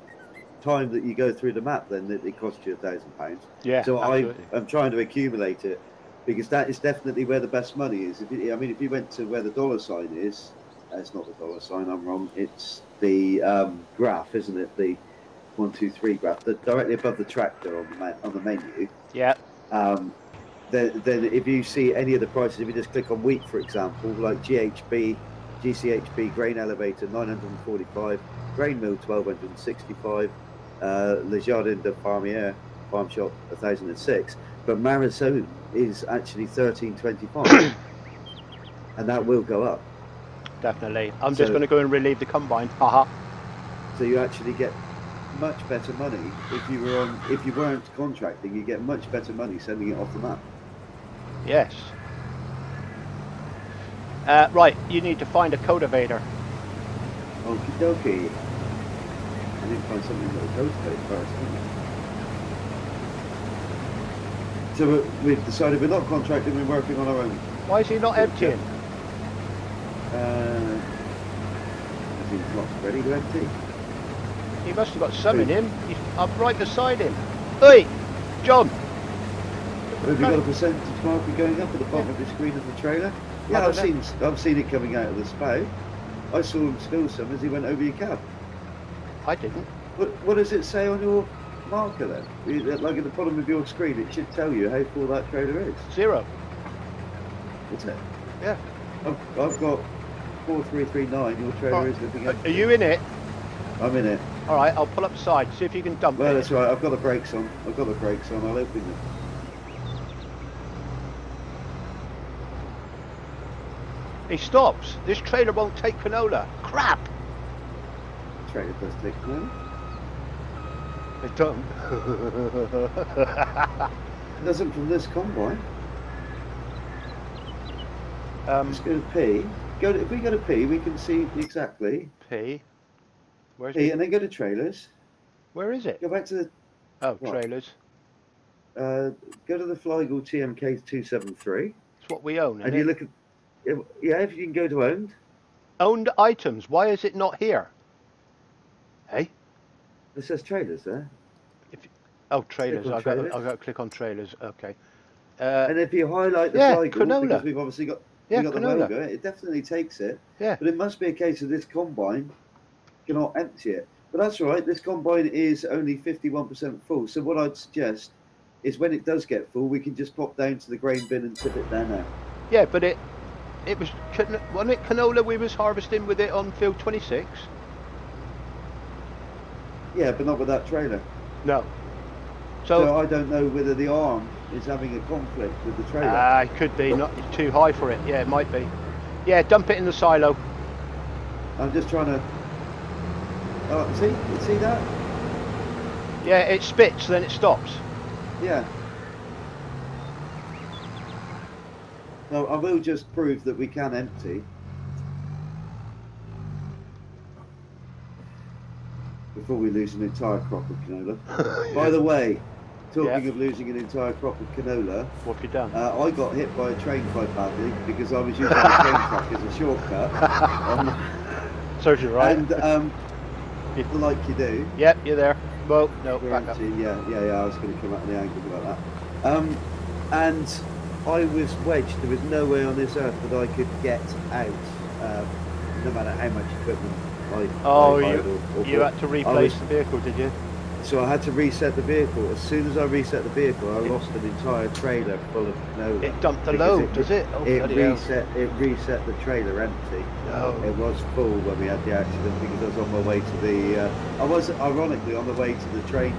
time that you go through the map then that it costs you £1,000. Yeah. So I'm trying to accumulate it because that is definitely where the best money is. If you went to where the dollar sign is, it's not the dollar sign, I'm wrong. It's the graph, isn't it? The 1, 2, 3 graph, directly above the tractor on the menu. Yeah. Then if you see any of the prices, if you just click on wheat, for example, like GCHB grain elevator 945, grain mill 1265, Les Jardins Farmier farm shop 1006, but Marazone is actually 1325, and that will go up. Definitely, I'm just going to go and relieve the combine. So you actually get much better money if you weren't contracting. You get much better money sending it off the map. Yes. Right, you need to find a cultivator. Okie dokie. I need to find something that will cultivate first, didn't I? So we've decided we're not contracting, we're working on our own. Why is he not emptying? I think he's not ready to empty. He must have got some in him. I'm right beside him. Oi! John! Have you got a percentage marker going up at the bottom of the screen of the trailer? Yeah, I've seen it coming out of the spout. I saw him spill some as he went over your cab. I didn't. What does it say on your marker then? Like at the bottom of your screen, it should tell you how full that trailer is. 0. What's it? Yeah. I've got 4339. Your trailer is looking at. Are you in it? I'm in it. All right, I'll pull up the side. See if you can dump it. Well, that's right. I've got the brakes on. I'll open it. He stops. This trailer won't take canola. Crap! The trailer does take canola. It don't. It doesn't from this convoy. Let's go to P. If we go to P, we can see exactly. P. Where's P? And then go to trailers. Where is it? Go back to the. Oh, what? Trailers. Go to the Flygo TMK273. It's what we own. Isn't it? You look at. Yeah, if you can go to owned. Owned items. Why is it not here? Hey? It says trailers there. If you, oh, trailers. I've got to click on trailers. Okay. And if you highlight the Flygo, because we've obviously got, we've got the logo, it definitely takes it. Yeah. But it must be a case of this combine cannot empty it. But that's all right. This combine is only 51% full. So what I'd suggest is when it does get full, we can just pop down to the grain bin and tip it down now. Yeah, but it... It was, wasn't it canola we was harvesting with it on field 26? Yeah, but not with that trailer. No. So I don't know whether the arm is having a conflict with the trailer. Ah, it could be. Not too high for it. Yeah, it might be. Yeah, dump it in the silo. I'm just trying to... Oh, see that? Yeah, it spits, then it stops. Yeah. No, I will just prove that we can empty before we lose an entire crop of canola. By the way, talking of losing an entire crop of canola, what have you done? I got hit by a train quite badly because I was using the train track as a shortcut. So you're right. And like you do. Yep, you're there. Well, no, back up. Yeah. I was going to come out of the angle about that. And I was wedged. There was no way on this earth that I could get out, no matter how much equipment I you had to replace the vehicle, did you? So I had to reset the vehicle. As soon as I reset the vehicle, I lost an entire trailer full of canola. It dumped a load, does it? Oh, it reset the trailer empty. No. It was full when we had the accident because I was on my way to the... I was, ironically, on the way to the train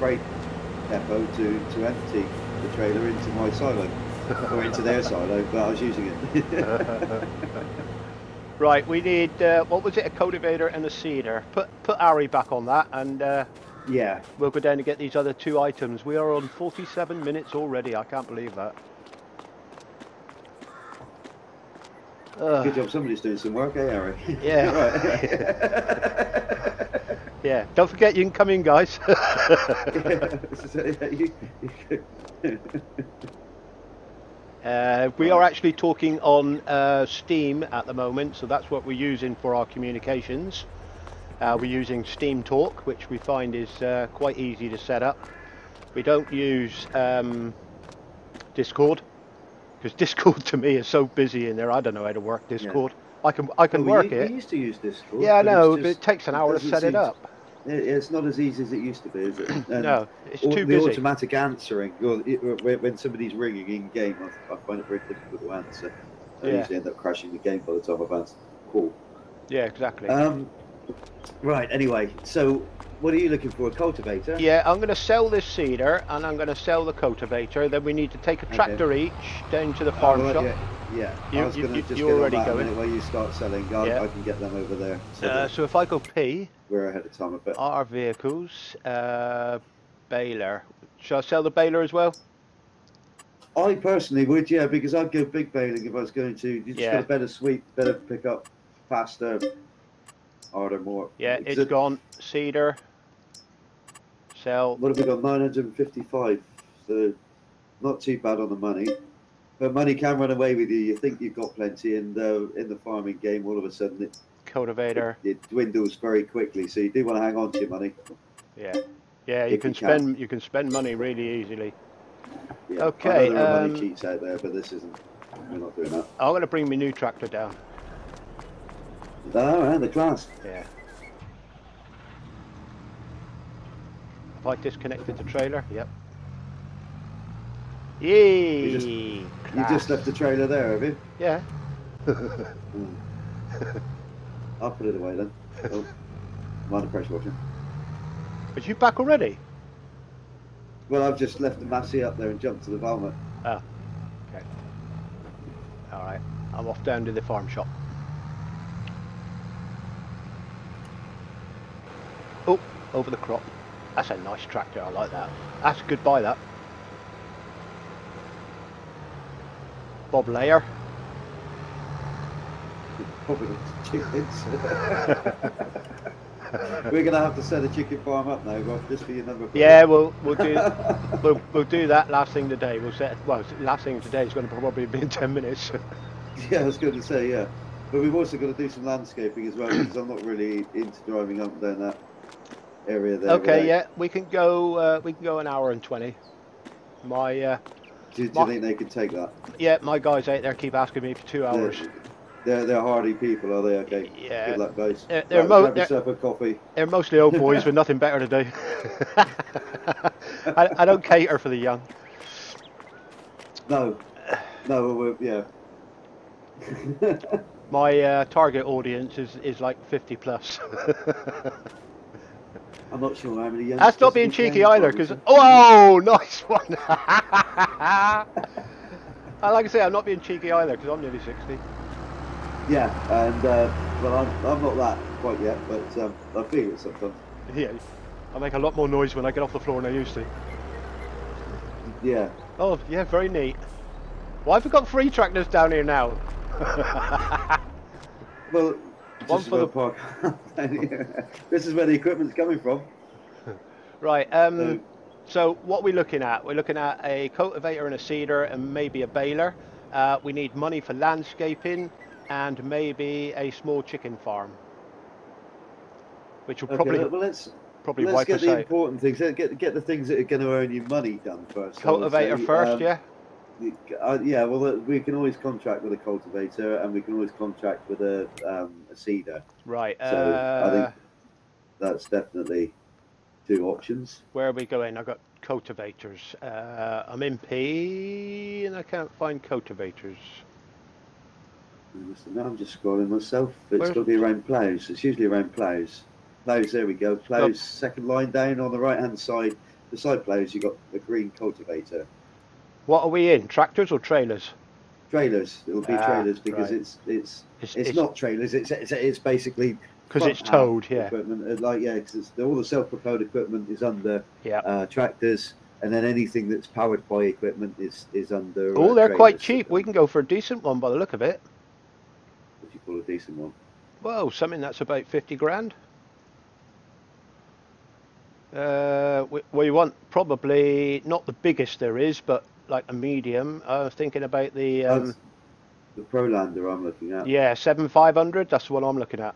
freight depot to empty the trailer into my silo or into their silo, but I was using it. Right, we need what was it, a cultivator and a seeder. Put Ari back on that, and yeah, we'll go down and get these other two items. We are on 47 minutes already. I can't believe that. Good job somebody's doing some work, eh, Ari? Yeah. Yeah, don't forget you can come in, guys. We are actually talking on Steam at the moment, so that's what we're using for our communications. We're using Steam Talk, which we find is quite easy to set up. We don't use Discord, because Discord to me is so busy in there, I don't know how to work Discord. Yeah. I can work it. We used to use Discord. Yeah, I know, but it takes an hour to set it up. It's not as easy as it used to be, is it? And no, it's too busy. The automatic answering, or when somebody's ringing in game, I find it very difficult to answer. I usually end up crashing the game by the time I've answered the call. Yeah, exactly. Right, anyway, so what are you looking for, a cultivator? Yeah, I'm going to sell this cedar, and I'm going to sell the cultivator. Then we need to take a tractor each down to the farm shop. Yeah, I was going to just get that a minute where you start selling. I can get them over there. So, so if I go P... We're ahead of time a bit. Our vehicles, baler. Shall I sell the baler as well? I personally would, yeah, because I'd go big baling if I was going to. You just got a better sweep, better pick up, faster, harder, more. Yeah, it's gone. Cedar. Sell. What have we got? 955. So not too bad on the money. But money can run away with you. You think you've got plenty, and in the farming game, all of a sudden it cultivator it dwindles very quickly. So you do want to hang on to your money. Yeah, you can spend money really easily. Yeah, okay. I know there are many cheats out there, but this isn't. We're not doing that. I'm going to bring my new tractor down. Oh, the Claas. Yeah. Have I disconnected the trailer? Yep. Yay! You just left the trailer there, have you? Yeah. I'll put it away then. Oh, I'm under pressure washer. But you back already? Well, I've just left the Massey up there and jumped to the Valmet. Oh, okay. Alright, I'm off down to the farm shop. Oh, over the crop. That's a nice tractor, I like that. That's a good buy, that. Bob Slayer. Probably chickens. We're going to have to set a chicken farm up now, Rob, just for your number. Yeah, we'll do that last thing today. We'll set, well, last thing today is going to probably be in 10 minutes. Yeah, I was going to say, yeah. But we've also got to do some landscaping as well, because I'm not really into driving up and down that area there. Okay, right? Yeah, we can go an hour and 20. My... Do you think they can take that? Yeah, my guys out there keep asking me for 2 hours. They're hardy people, are they? Okay. Yeah. Good luck, guys. They're mostly old boys with nothing better to do. I don't cater for the young. No. No. Yeah. My target audience is like 50 plus. I'm not sure how many young. That's not being cheeky either, because oh, nice one. Like I say, I'm not being cheeky either, because I'm nearly 60. Yeah, and well, I'm not that quite yet, but I feel it sometimes. Yeah, I make a lot more noise when I get off the floor than I used to. Yeah. Oh yeah, very neat. Why have we got 3 tractors down here now? Well. One for the park. This is where the equipment's coming from. Right. So what we're looking at? We're looking at a cultivator and a seeder and maybe a baler. We need money for landscaping and maybe a small chicken farm, which will probably wipe us out. Let's get the important things. Get the things that are going to earn you money done first. Cultivator first, yeah. Yeah, well, we can always contract with a cultivator, and we can always contract with a seeder. Right. So I think that's definitely 2 options. Where are we going? I've got cultivators. I'm in P, and I can't find cultivators. Now I'm just scrolling myself. It's got to be around ploughs. It's usually around ploughs. Ploughs, there we go. Ploughs, oh. Second line down on the right-hand side. Beside ploughs, you've got the green cultivator. What are we in? Tractors or trailers? Trailers. It'll be trailers because right. It's not trailers. It's basically because it's towed. Yeah. Equipment. Like yeah, because all the self-propelled equipment is under tractors, and then anything that's powered by equipment is under. Oh, they're quite cheap. We can go for a decent one by the look of it. What do you call a decent one? Well, something that's about 50 grand. We want probably not the biggest there is, but like a medium. I was thinking about the Prolander I'm looking at. Yeah, 7500. That's what I'm looking at.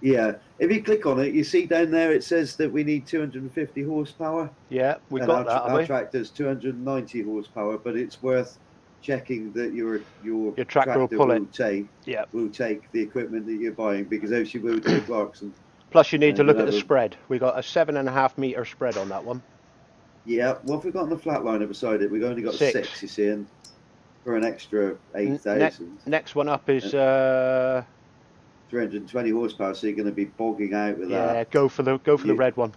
Yeah, if you click on it, you see down there it says that we need 250 horsepower. Yeah, we've got that. Our tractor's 290 horsepower, but it's worth checking that your tractor will take the equipment that you're buying, because those you will do Clarkson. Plus, you need to look at the spread. We got a 7.5 meter spread on that one. Yeah, what have we got on the flatliner beside it? We've only got 6, you see, and for an extra 8,000. Next one up is 320 horsepower. So you're going to be bogging out with that. Yeah, go for the red one.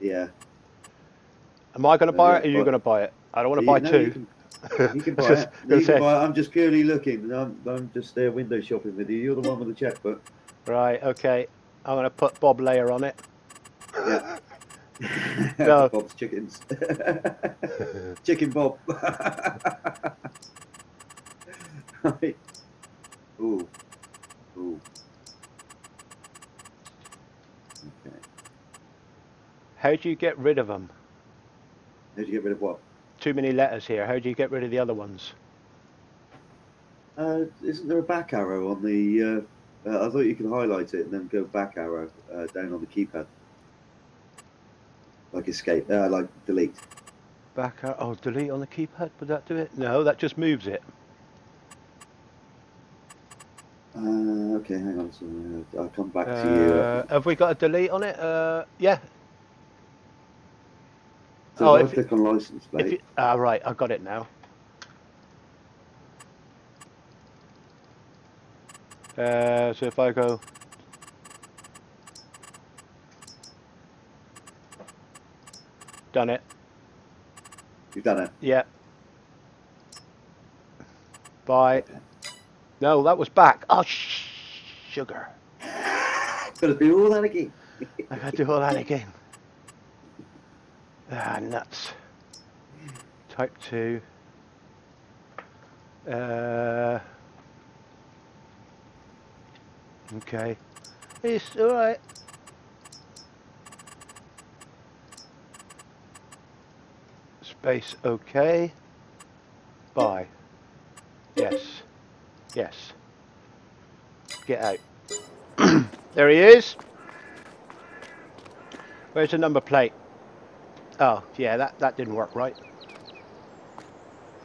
Yeah. Am I going to buy it? Or are you going to buy it? I don't want to buy two. You can buy it. You can buy it. I'm just purely looking. I'm just there window shopping with you. You're the one with the checkbook. Right. Okay. I'm going to put Bob Slayer on it. Yeah. No. Bob's chickens. Chicken Bob. Right. Ooh. Ooh. Okay. How do you get rid of them? How do you get rid of what? Too many letters here. How do you get rid of the other ones? Isn't there a back arrow on the... I thought you could highlight it and then go back arrow down on the keypad. Like escape, like delete. Back out. Oh, delete on the keypad. Would that do it? No, that just moves it. Okay, hang on. So I'll come back to you. Have we got a delete on it? Yeah. So I'll click on license plate. Ah, right. I got it now. So if I go. Done it. You've done it? Yeah. Bye. Okay. No, that was back. Oh, sugar. Gotta do all that again. I gotta do all that again. Ah, nuts. Type 2. Okay. It's alright. Space okay. Bye. Yes. Yes. Get out. There he is. Where's the number plate? Oh, yeah, that didn't work right.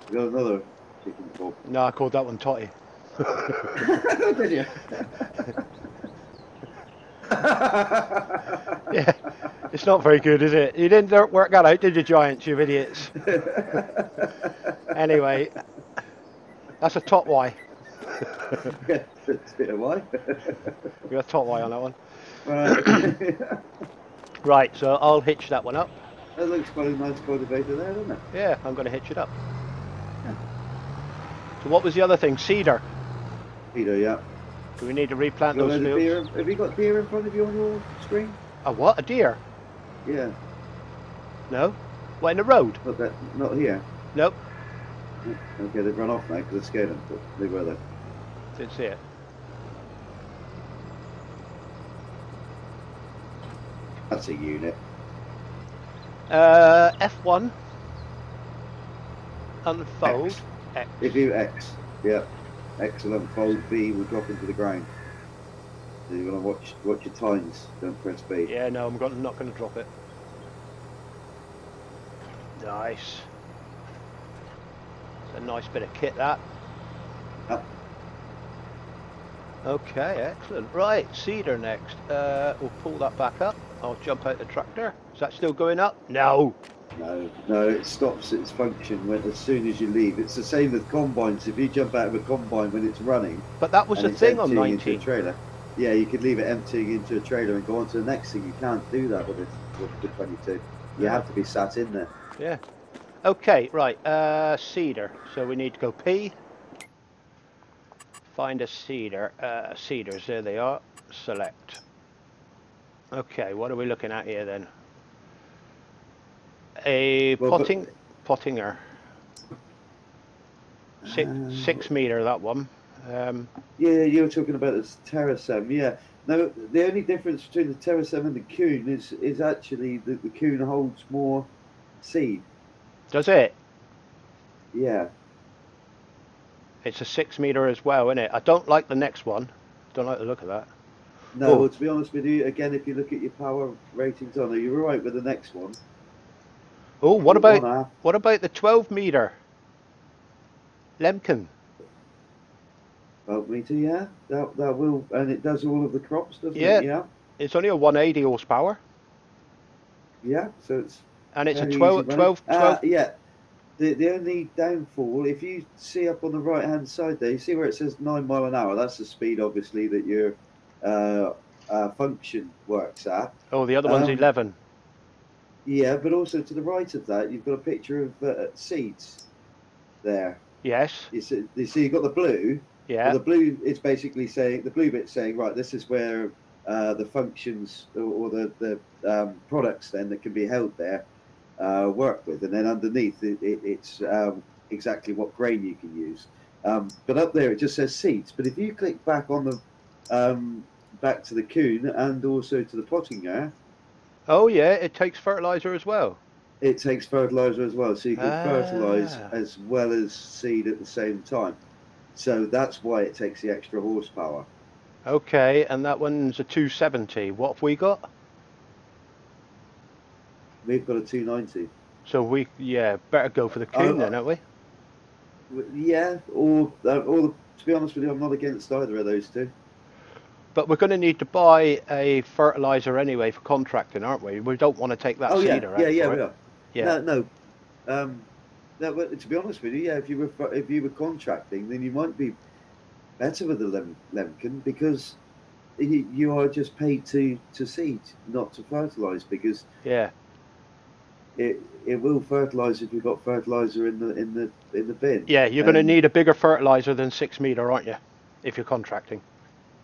You got another chicken bob. No, I called that one Toddy. Did you? Yeah. It's not very good, is it? You didn't work that out, did you, Giants? You idiots. Anyway, that's a top Y. Yeah, it's a bit of Y. We got a top Y on that one. Right. Right, so I'll hitch that one up. That looks quite a nice cultivator there, doesn't it? Yeah, I'm going to hitch it up. Yeah. So what was the other thing? Cedar. Cedar, yeah. Do we need to replant those fields? Deer, have you got deer in front of you on your screen? A what? A deer? Yeah. No? What, in the road? Not here. Nope. Okay, they've run off now because I scared them, but they were there. Didn't see it. That's a unit. F1. Unfold. X. X. If you X, yeah. X will unfold, V will drop into the ground. So you're going to watch your times, don't press B. Yeah, no, I'm not going to drop it. Nice. It's a nice bit of kit, that. Up. Okay, excellent. Right, Cedar next. We'll pull that back up. I'll jump out the tractor. Is that still going up? No. No, it stops its function as soon as you leave. It's the same with combines. If you jump out of a combine when it's running. But that was the thing on 19. Yeah, you could leave it emptying into a trailer and go on to the next thing. You can't do that with the 22. You have to be sat in there. Yeah. Okay, right. Cedar. So we need to go P. Find a cedar. Cedars, there they are. Select. Okay, what are we looking at here then? A Pottinger. 6 metre, that one. Yeah, you were talking about this Terrasem, yeah. Now, the only difference between the Terrasem and the Kuhn is actually that the Kuhn holds more seed. Does it? Yeah. It's a 6 metre as well, isn't it? I don't like the next one. Don't like the look of that. No, well, to be honest with you, again, if you look at your power ratings on it, you're right with the next one. Oh, what about the 12 metre? Lemken. 12 metre, yeah. That will, and it does all of the crops, doesn't it? Yeah. It's only a 180 horsepower. Yeah, so it's. And it's a 12. Yeah. The only downfall, if you see up on the right hand side there, you see where it says 9 mph. That's the speed, obviously, that your function works at. Oh, the other one's 11. Yeah, but also to the right of that, you've got a picture of seeds there. Yes. You see, you've got the blue. Yeah. The blue is basically saying, the blue bit's saying, right, this is where the functions or the products then that can be held there work with. And then underneath, it's exactly what grain you can use. But up there, it just says seeds. But if you click back on the, back to the Kuhn and also to the Pottinger. Oh yeah, it takes fertilizer as well. It takes fertilizer as well, so you can fertilize as well as seed at the same time. So that's why it takes the extra horsepower. Okay, and that one's a 270. What have we got? We've got a 290. So we, yeah, better go for the Kuhn then, aren't we? Yeah, or to be honest with you, I'm not against either of those two. But we're going to need to buy a fertilizer anyway for contracting, aren't we? We don't want to take that seeder out. Yeah, we are. No, but to be honest with you, yeah, if you were contracting, then you might be better with the Lemken, because you are just paid to seed, not to fertilize, because it will fertilize if you've got fertilizer in the bin. Yeah, you're going to need a bigger fertilizer than 6 meter, aren't you? If you're contracting.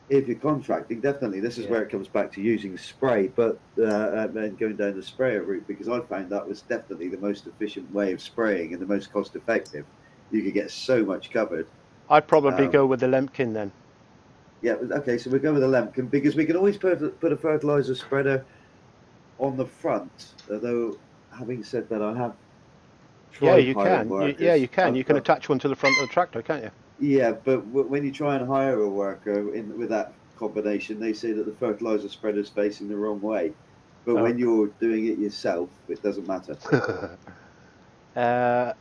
If you're contracting, definitely. This is where it comes back to using spray, but and going down the sprayer route, because I found that was definitely the most efficient way of spraying and the most cost effective. You could get so much covered. I'd probably go with the Lemken then. Yeah, okay, so we'll go with the Lemken, because we can always put a fertilizer spreader on the front. Although, having said that, I have tried. Yeah, you can. You can attach one to the front of the tractor, can't you? Yeah, but when you try and hire a worker with that combination, they say that the fertilizer spreader is facing the wrong way. But when you're doing it yourself, it doesn't matter.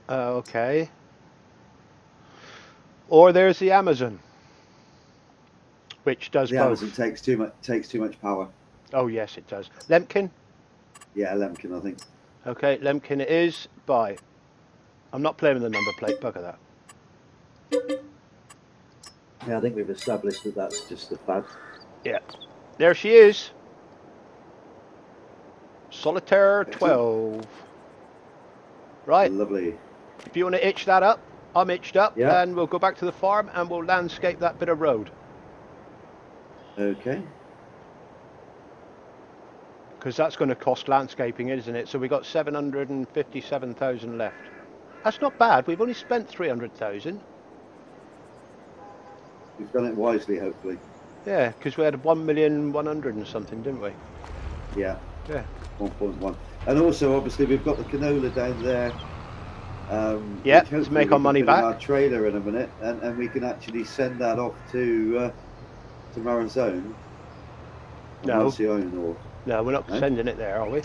Okay. Or there's the Amazon, which does both. The Amazon takes too much power. Oh yes, it does. Lemken. Yeah, Lemken, I think. Okay, Lemken it is. Bye. I'm not playing with the number plate. Bugger that. Yeah, I think we've established that that's just the pad. Yeah, there she is. Solitaire 12. Right. Lovely. If you want to itch that up, I'm itched up, and we'll go back to the farm and we'll landscape that bit of road. Okay. Because that's going to cost landscaping, isn't it? So we got 757,000 left. That's not bad. We've only spent 300,000. We've done it wisely, hopefully. Yeah, because we had 1,100,000 and something, didn't we? Yeah. Yeah. 1.1. And also, obviously, we've got the canola down there. Yeah. Let's make our money back. Our trailer in a minute, and we can actually send that off to Marazone. No. Or, no, we're not sending it there, are we?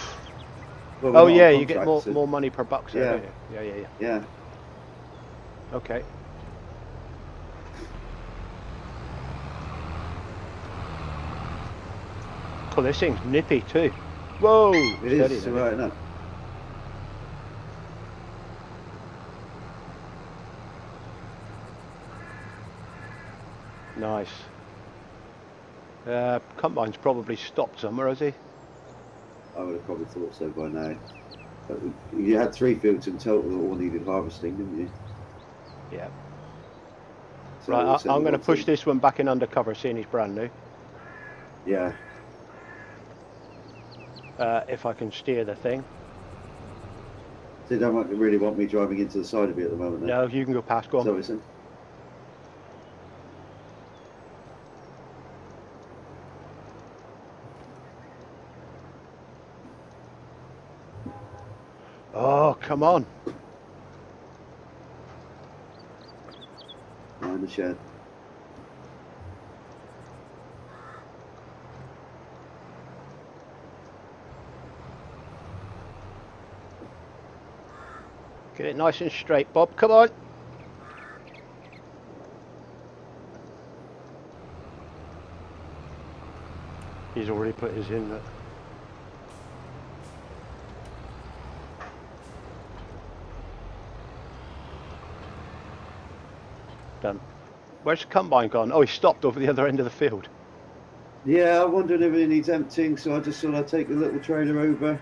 Well, oh yeah, you get more money per buck, so don't you? Yeah. Okay. Cool, this thing's nippy too. Whoa! It is right enough. Nice. Combine's probably stopped somewhere, has he? I would have probably thought so by now. But you had 3 fields in total that all needed harvesting, didn't you? Yeah. So right, I'm going to push this one back in undercover, seeing he's brand new. Yeah. If I can steer the thing. So you don't really want me driving into the side of you at the moment? No, you can go past. Go on. So isn't. Oh, come on. Behind the shed. Get it nice and straight, Bob. Come on. He's already put his in there. Done. Where's the combine gone? Oh, he stopped over the other end of the field. Yeah, I wondered if he needs emptying, so I just thought I'd take the little trailer over.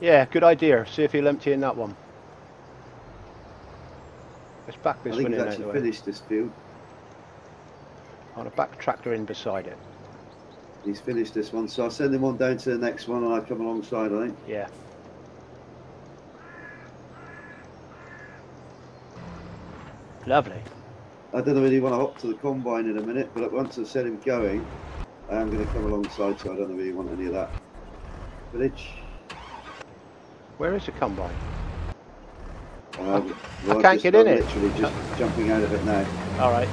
Yeah, good idea. See if he'll empty in that one. Let's back this one in. I think he's actually finished this field. I want to back tractor in beside it. He's finished this one, so I'll send him on down to the next one and I'll come alongside, I think. Yeah. Lovely. I don't know if you want to hop to the combine in a minute, but once I've set him going, I am going to come alongside, so I don't know if you want any of that. Village. Where is the combine? Well, I can't get in it. Literally just jumping out of it now. All right.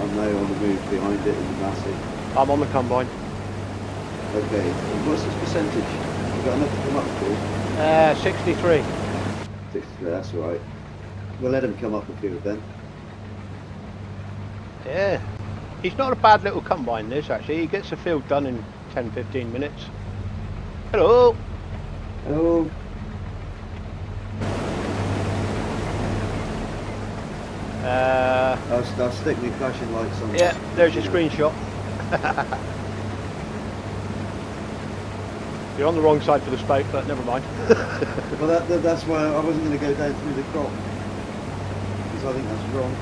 I'm now on the move behind it in the Massey. I'm on the combine. Okay. And what's its percentage? got enough to come up to? 63. 63, that's all right. We'll let him come up a few then. Yeah. He's not a bad little combine, this, actually. He gets the field done in 10-15 minutes. Hello! Hello! I'll stick my flashing lights on. Yeah, there's your screenshot. You're on the wrong side for the spoke, but never mind. Well, that's why I wasn't going to go down through the crop. Because I think that's wrong.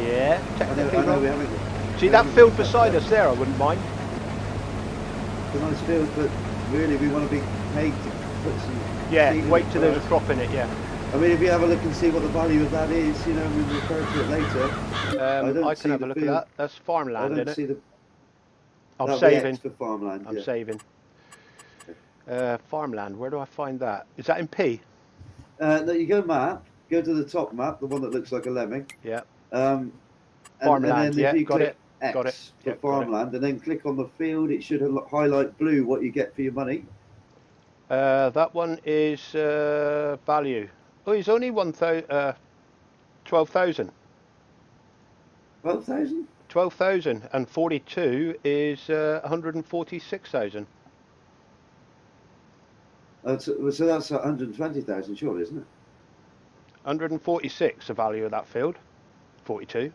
Yeah, technically I know we haven't. See, that field beside us there, I wouldn't mind. It's a nice field, but really we want to be paid to put some... Yeah, wait till there's a crop in it, yeah. I mean, if you have a look and see what the value of that is, you know, we'll refer to it later. I can have a look at that. That's farmland, isn't it? I don't see the... I'm saving. For farmland, I'm saving. Farmland, where do I find that? Is that in P? No, you go map, go to the top map, the one that looks like a lemming. Yeah. Farmland, and then if you got it. X got it. For yep, farmland, and then click on the field, it should highlight blue what you get for your money. That one is value. Oh, it's only 12,000. 12,000? 12,000, and 42 is 146,000. So that's 120,000, surely, isn't it? 146, the value of that field. 42.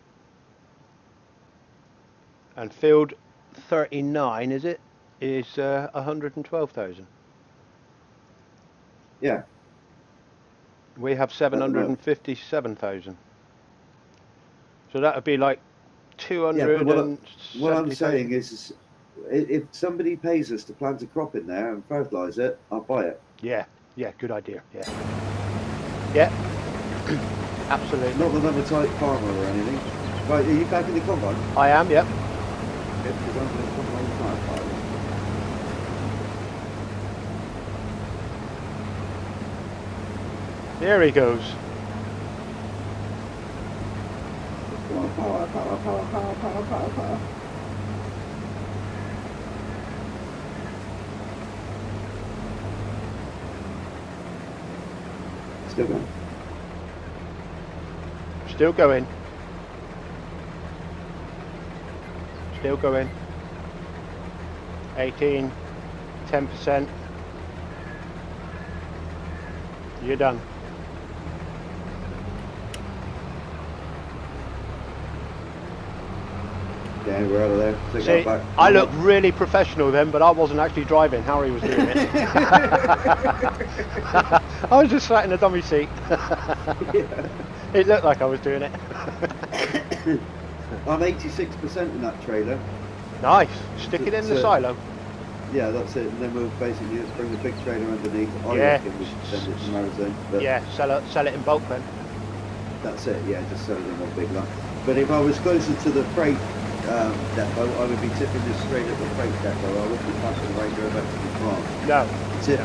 And field 39, is it? Is 112,000. Yeah. We have 757,000. So that would be like 200. Yeah, what I'm saying is, if somebody pays us to plant a crop in there and fertilise it, I'll buy it. Yeah. Yeah. Good idea. Yeah. Yeah. Absolutely. Not another type farmer or anything. Right. Are you back in the combine? I am. Yep. Yeah, because I'm going to come along the farm. There he goes. Power. Still going. Still going. Still going. 18, 10%. You're done. Yeah, we're out of there. Take See, back. I looked really professional then, but I wasn't actually driving. Harry was doing it. I was just sat in a dummy seat. Yeah. It looked like I was doing it. I'm 86% in that trailer. Nice. Stick it in the silo. Yeah, that's it. And then we'll basically just bring the big trailer underneath. I reckon we should send it to Marazone. Yeah, sell it in bulk then. That's it. Yeah, just sell it in one big lump. But if I was closer to the freight depot, I would be tipping this straight at the freight depot. I wouldn't be passing right there back to the farm. No. Tip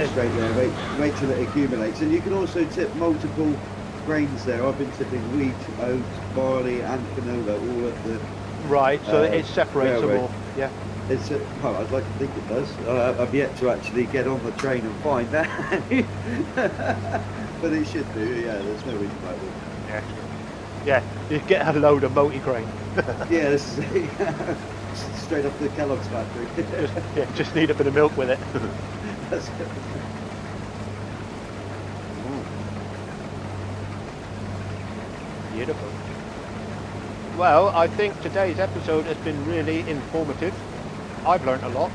it straight there, wait till it accumulates. And you can also tip multiple grains there. I've been tipping wheat, oats, barley and canola all at the... Right, so it separates them all. Yeah. It's well, I'd like to think it does. I've yet to actually get on the train and find that. But it should do, yeah, there's no reason about it. Yeah. Yeah, you get a load of multi-grain. Yeah, this is straight up the Kellogg's factory. just need a bit of milk with it. That's good. Ooh. Beautiful. Well, I think today's episode has been really informative. I've learnt a lot.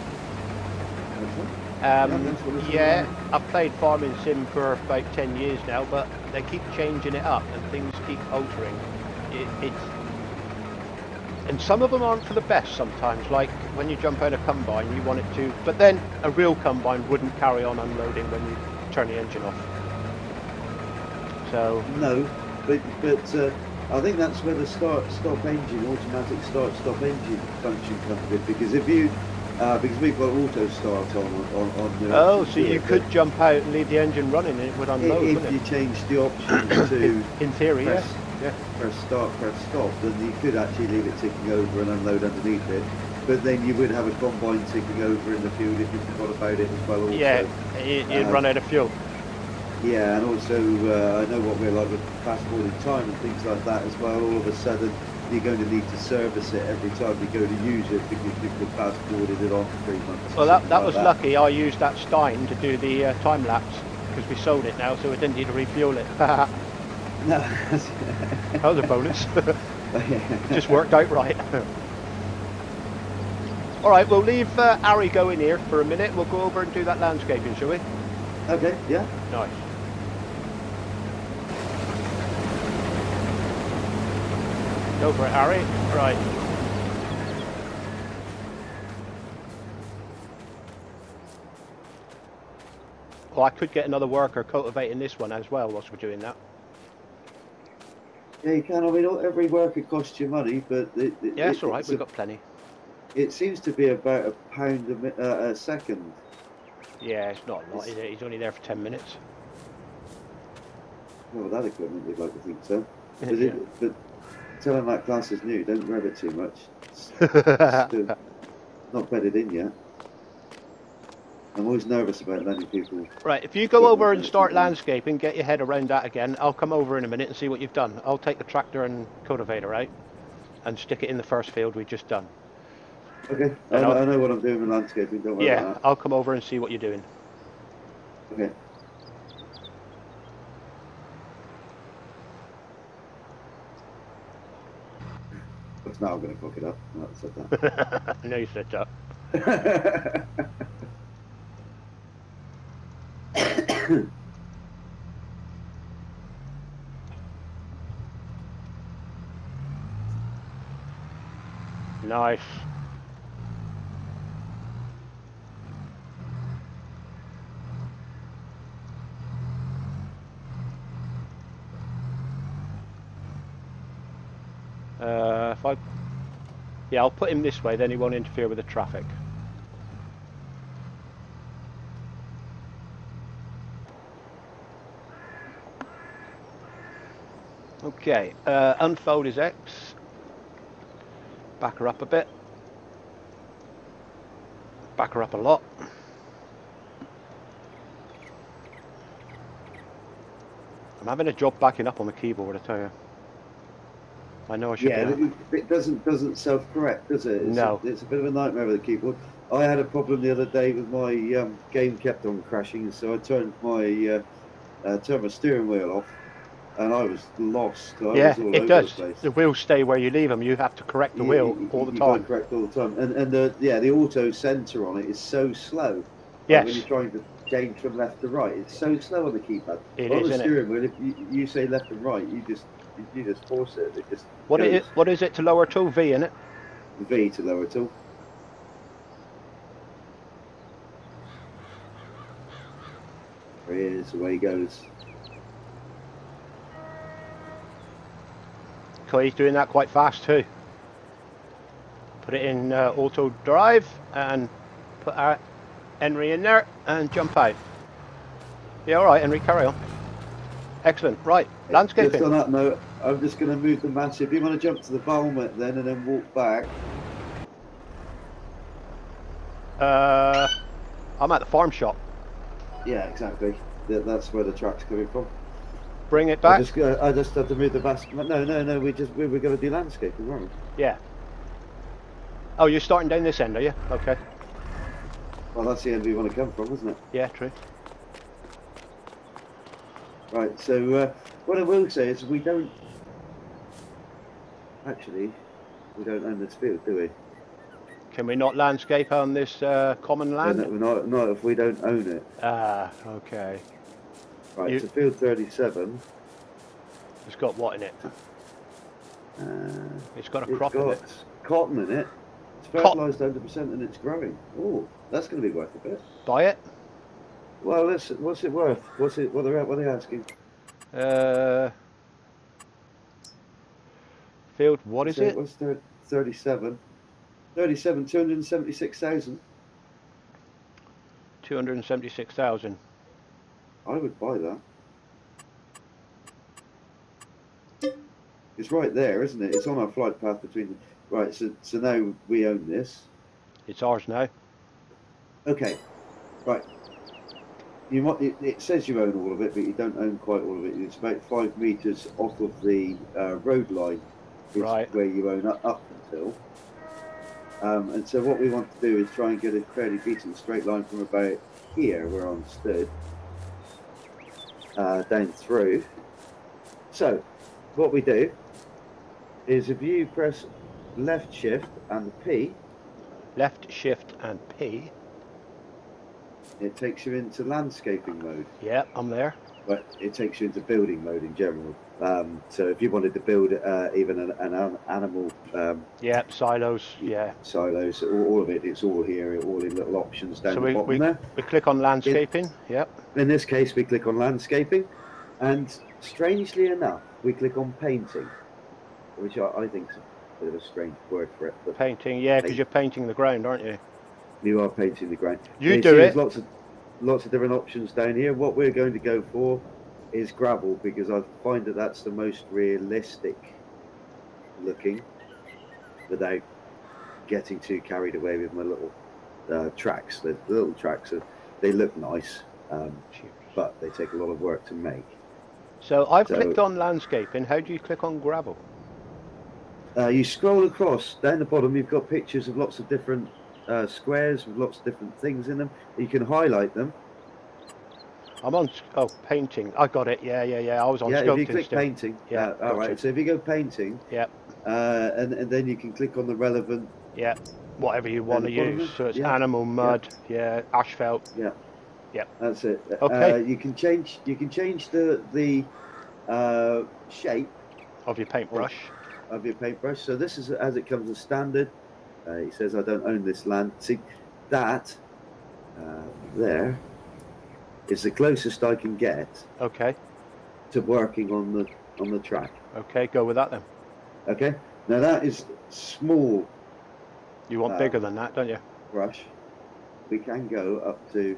Yeah, I've played Farming Sim for about 10 years now, but they keep changing it up and things keep altering. And some of them aren't for the best sometimes, like when you jump on a combine you want it to, but then a real combine wouldn't carry on unloading when you turn the engine off. So... No, but I think that's where the automatic start-stop engine function comes in, because if you... because we've got auto start on the... Oh, so you could jump out and leave the engine running and it would unload, If you change the option to... in theory, press start, press stop, then you could actually leave it ticking over and unload underneath it. But then you would have a combine ticking over in the field if you forgot about it as well. Also. Yeah, you'd run out of fuel. Yeah, and also I know what we're like with fast-forwarding time and things like that as well. All of a sudden, you're going to need to service it every time you go to use it because you've been fast-forwarded it on for 3 months. Well, that was lucky. I used that Stein to do the time lapse because we sold it now, so we didn't need to refuel it. No, that was a bonus. Just worked out right. All right, we'll leave Harry go in here for a minute. We'll go over and do that landscaping, shall we? Okay, yeah. Nice. Go for it, Harry. Right. Well, I could get another worker cultivating this one as well whilst we're doing that. Yeah, you can. I mean, not every worker costs you money, but... yeah, it's all right. We've got plenty. It seems to be about £1 a second. Yeah, it's not a lot, is it? He's only there for 10 minutes. Well, that equipment, you'd like to think so. But, yeah. But tell him that Claas is new, don't grab it too much. It's not bedded in yet. I'm always nervous about letting people... Right, if you go over and start landscaping, get your head around that again. I'll come over in a minute and see what you've done. I'll take the tractor and cultivator out and stick it in the first field we've just done. Okay, I know what I'm doing with landscaping, don't worry about that. I'll come over and see what you're doing. Okay. Because now I'm going to cook it up. No, I said that. I know you said that. Nice. Yeah, I'll put him this way, then he won't interfere with the traffic. Okay, unfold his X. Back her up a bit. Back her up a lot. I'm having a job backing up on the keyboard, I tell you. I know I should. Yeah, it doesn't self-correct, does it? It's no. It's a bit of a nightmare with the keyboard. I had a problem the other day with my game kept on crashing, so I turned my steering wheel off, and I was lost. I was all over the place. The wheels stay where you leave them. You have to correct the wheel all the time. You correct all the time, and the auto center on it is so slow. Yes. Like when you're trying to change from left to right, it's so slow on the keypad. On the steering wheel, if you say left and right, you just force it. It just what is it to lower tool? V, in it? V to lower tool. There he is, away he goes. He's doing that quite fast too. Put it in auto drive and put our Henry in there and jump out. Yeah, alright Henry, carry on. Excellent, right, landscaping. Just on that note, I'm just going to move the Massey. If you want to jump to the Valmet then and then walk back. I'm at the farm shop. Yeah, exactly. That's where the track's coming from. Bring it back. I just had to move the Massey. No, we were going to do landscaping, weren't we? Yeah. Oh, you're starting down this end, are you? Okay. Well, that's the end we want to come from, isn't it? Yeah, true. Right, so what I will say is we don't own this field, do we? Can we not landscape on this common land? No, not if we don't own it. Ah, okay. Right, so field 37. It's got what in it? It's got a crop in it. It's got cotton in it. It's fertilised 100% and it's growing. Oh, that's going to be worth a bit. Buy it? Well, listen, what's it worth? What are they asking? Field, what is it? What's 37? 37, 276,000. 276,000. I would buy that. It's right there, isn't it? It's on our flight path between... Right, so now we own this. It's ours now. Okay, right. You might, it says you own all of it, but you don't own quite all of it. It's about 5 meters off of the road line, is right, where you own up until. And so what we want to do is try and get a fairly decent straight line from about here, where I'm stood, down through. So what we do is if you press left shift and P. Left shift and P. It takes you into landscaping mode. Yeah, I'm there. But it takes you into building mode in general. So if you wanted to build even an animal... yeah, silos, yeah. Silos, all of it, it's all here, all in little options down the bottom there. We click on landscaping, yep. In this case, we click on landscaping. And strangely enough, we click on painting, which I think is a bit of a strange word for it. But painting, yeah, because you're painting the ground, aren't you? You are painting the ground. You do it. Lots of different options down here. What we're going to go for is gravel, because I find that that's the most realistic looking without getting too carried away with my little tracks. The little tracks, they look nice, but they take a lot of work to make. So I've clicked on landscaping. How do you click on gravel? You scroll across. Down the bottom you've got pictures of lots of different squares with lots of different things in them. You can highlight them. I'm on painting. I got it. Yeah. I was on sculpting. If you click still. Painting. Yeah. All right. So if you go painting. Yeah. And then you can click on the relevant. Yeah. Whatever you want to use. So it's animal mud. Yeah. Asphalt. Yeah. Yeah. That's it. Okay. You can change. You can change the shape of your paintbrush. So this is as it comes as standard. He says, I don't own this land. See, that there is the closest I can get to working on the track. Okay, go with that then. Okay, now that is small. You want bigger than that, don't you? Brush. We can go up to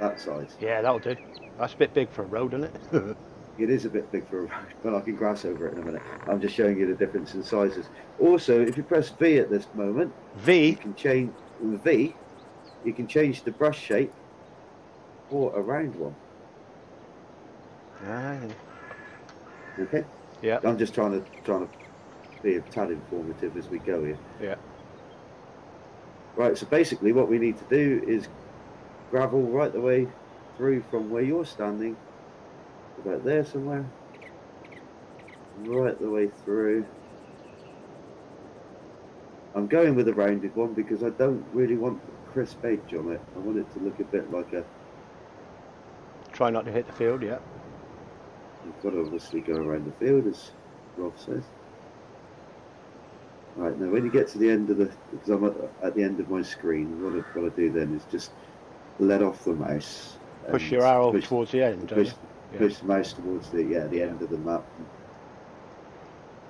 that size. Yeah, that'll do. That's a bit big for a road, isn't it? It is a bit big for a road, but I can grass over it in a minute. I'm just showing you the difference in sizes. Also, if you press V at this moment, V, you can change the brush shape or a round one. Okay. Yeah. I'm just trying to be a tad informative as we go here. Yeah. Right. So basically, what we need to do is gravel right the way through from where you're standing. About there somewhere, right the way through. I'm going with a rounded one because I don't really want a crisp edge on it. I want it to look a bit like a... Try not to hit the field, yeah. You've got to obviously go around the field, as Rob says. Right, now when you get to the end of the... Because I'm at the end of my screen, what I've got to do then is just let off the mouse. Push your arrow towards the end, don't you? Push the mouse towards the end of the map,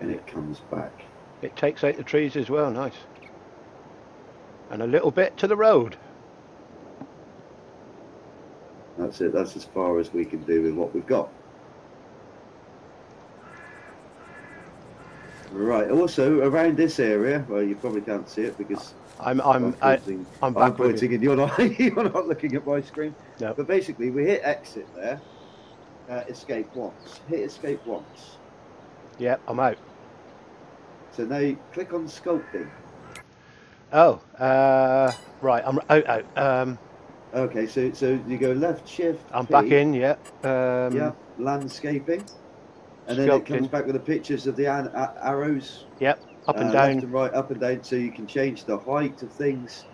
and it comes back. It takes out the trees as well, nice. And a little bit to the road. That's it, that's as far as we can do with what we've got. Right, also around this area, well, you probably can't see it because I'm pointing and you're not looking at my screen. No. But basically we hit exit there. Escape once. Hit escape once. Yep, I'm out. So now you click on sculpting. Right, I'm out. Okay, so you go left shift. I'm P, back in. Yep. Yeah. Landscaping. And then it comes back with the pictures of the arrows. Yep. Up and down. Left and right, up and down. So you can change the height of things.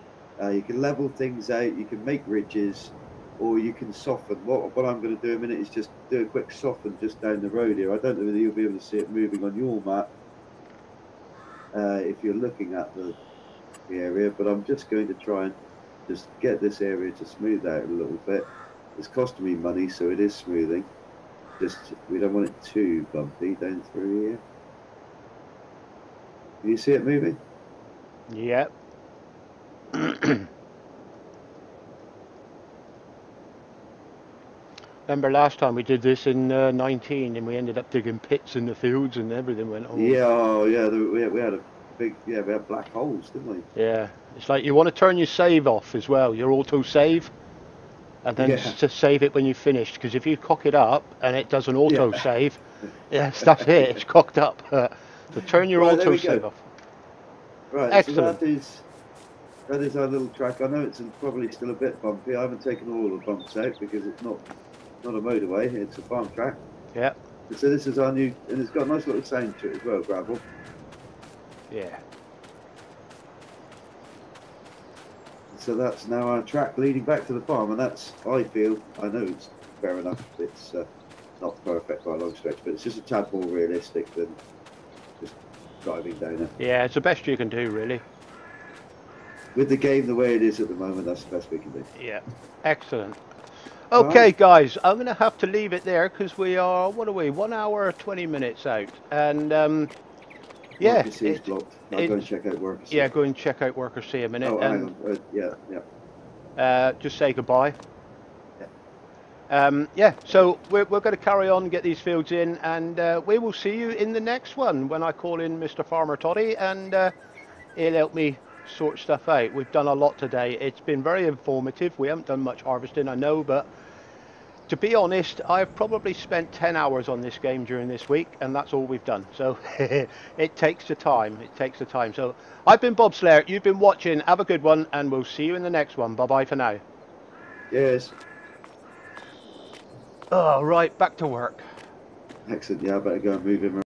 You can level things out. You can make ridges. Or you can soften. What I'm going to do in a minute is just do a quick soften just down the road here. I don't know whether you'll be able to see it moving on your map if you're looking at the area, but I'm just going to try and just get this area to smooth out a little bit. It's costing me money, so it is smoothing. Just we don't want it too bumpy down through here. Can you see it moving? Yep. Remember last time we did this in 19 and we ended up digging pits in the fields and everything went on. Yeah, we had a big, yeah, we had black holes, didn't we? Yeah, it's like you want to turn your save off as well, your auto save, and then to save it when you've finished, because if you cock it up and it does an auto save, yes, that's it, it's cocked up. So turn your auto save off. Right, excellent. So that is our little track. I know it's probably still a bit bumpy. I haven't taken all the bumps out because it's not a motorway, it's a farm track. Yeah. So this is our new, and it's got a nice little sound to it as well, gravel. Yeah. So that's now our track leading back to the farm, and that's, I feel, I know it's fair enough, it's not perfect by a long stretch, but it's just a tad more realistic than just driving down it. Yeah, it's the best you can do, really. With the game the way it is at the moment, that's the best we can do. Yeah, excellent. Okay, right, guys, I'm going to have to leave it there because we are, what are we, 1 hour 20 minutes out, and yeah, go and check out work. Yeah, go and check out work or see a minute. Oh, and just say goodbye. Yeah. Yeah. So we're going to carry on, get these fields in, and we will see you in the next one when I call in Mr. Farmer Toddy, and he'll help me sort stuff out. We've done a lot today. It's been very informative. We haven't done much harvesting, I know, but to be honest, I've probably spent 10 hours on this game during this week, and that's all we've done. So it takes the time. It takes the time. So I've been Bob Slayer. You've been watching. Have a good one, and we'll see you in the next one. Bye-bye for now. Yes. Oh, right. Back to work. Excellent. Yeah, I better go and move him around.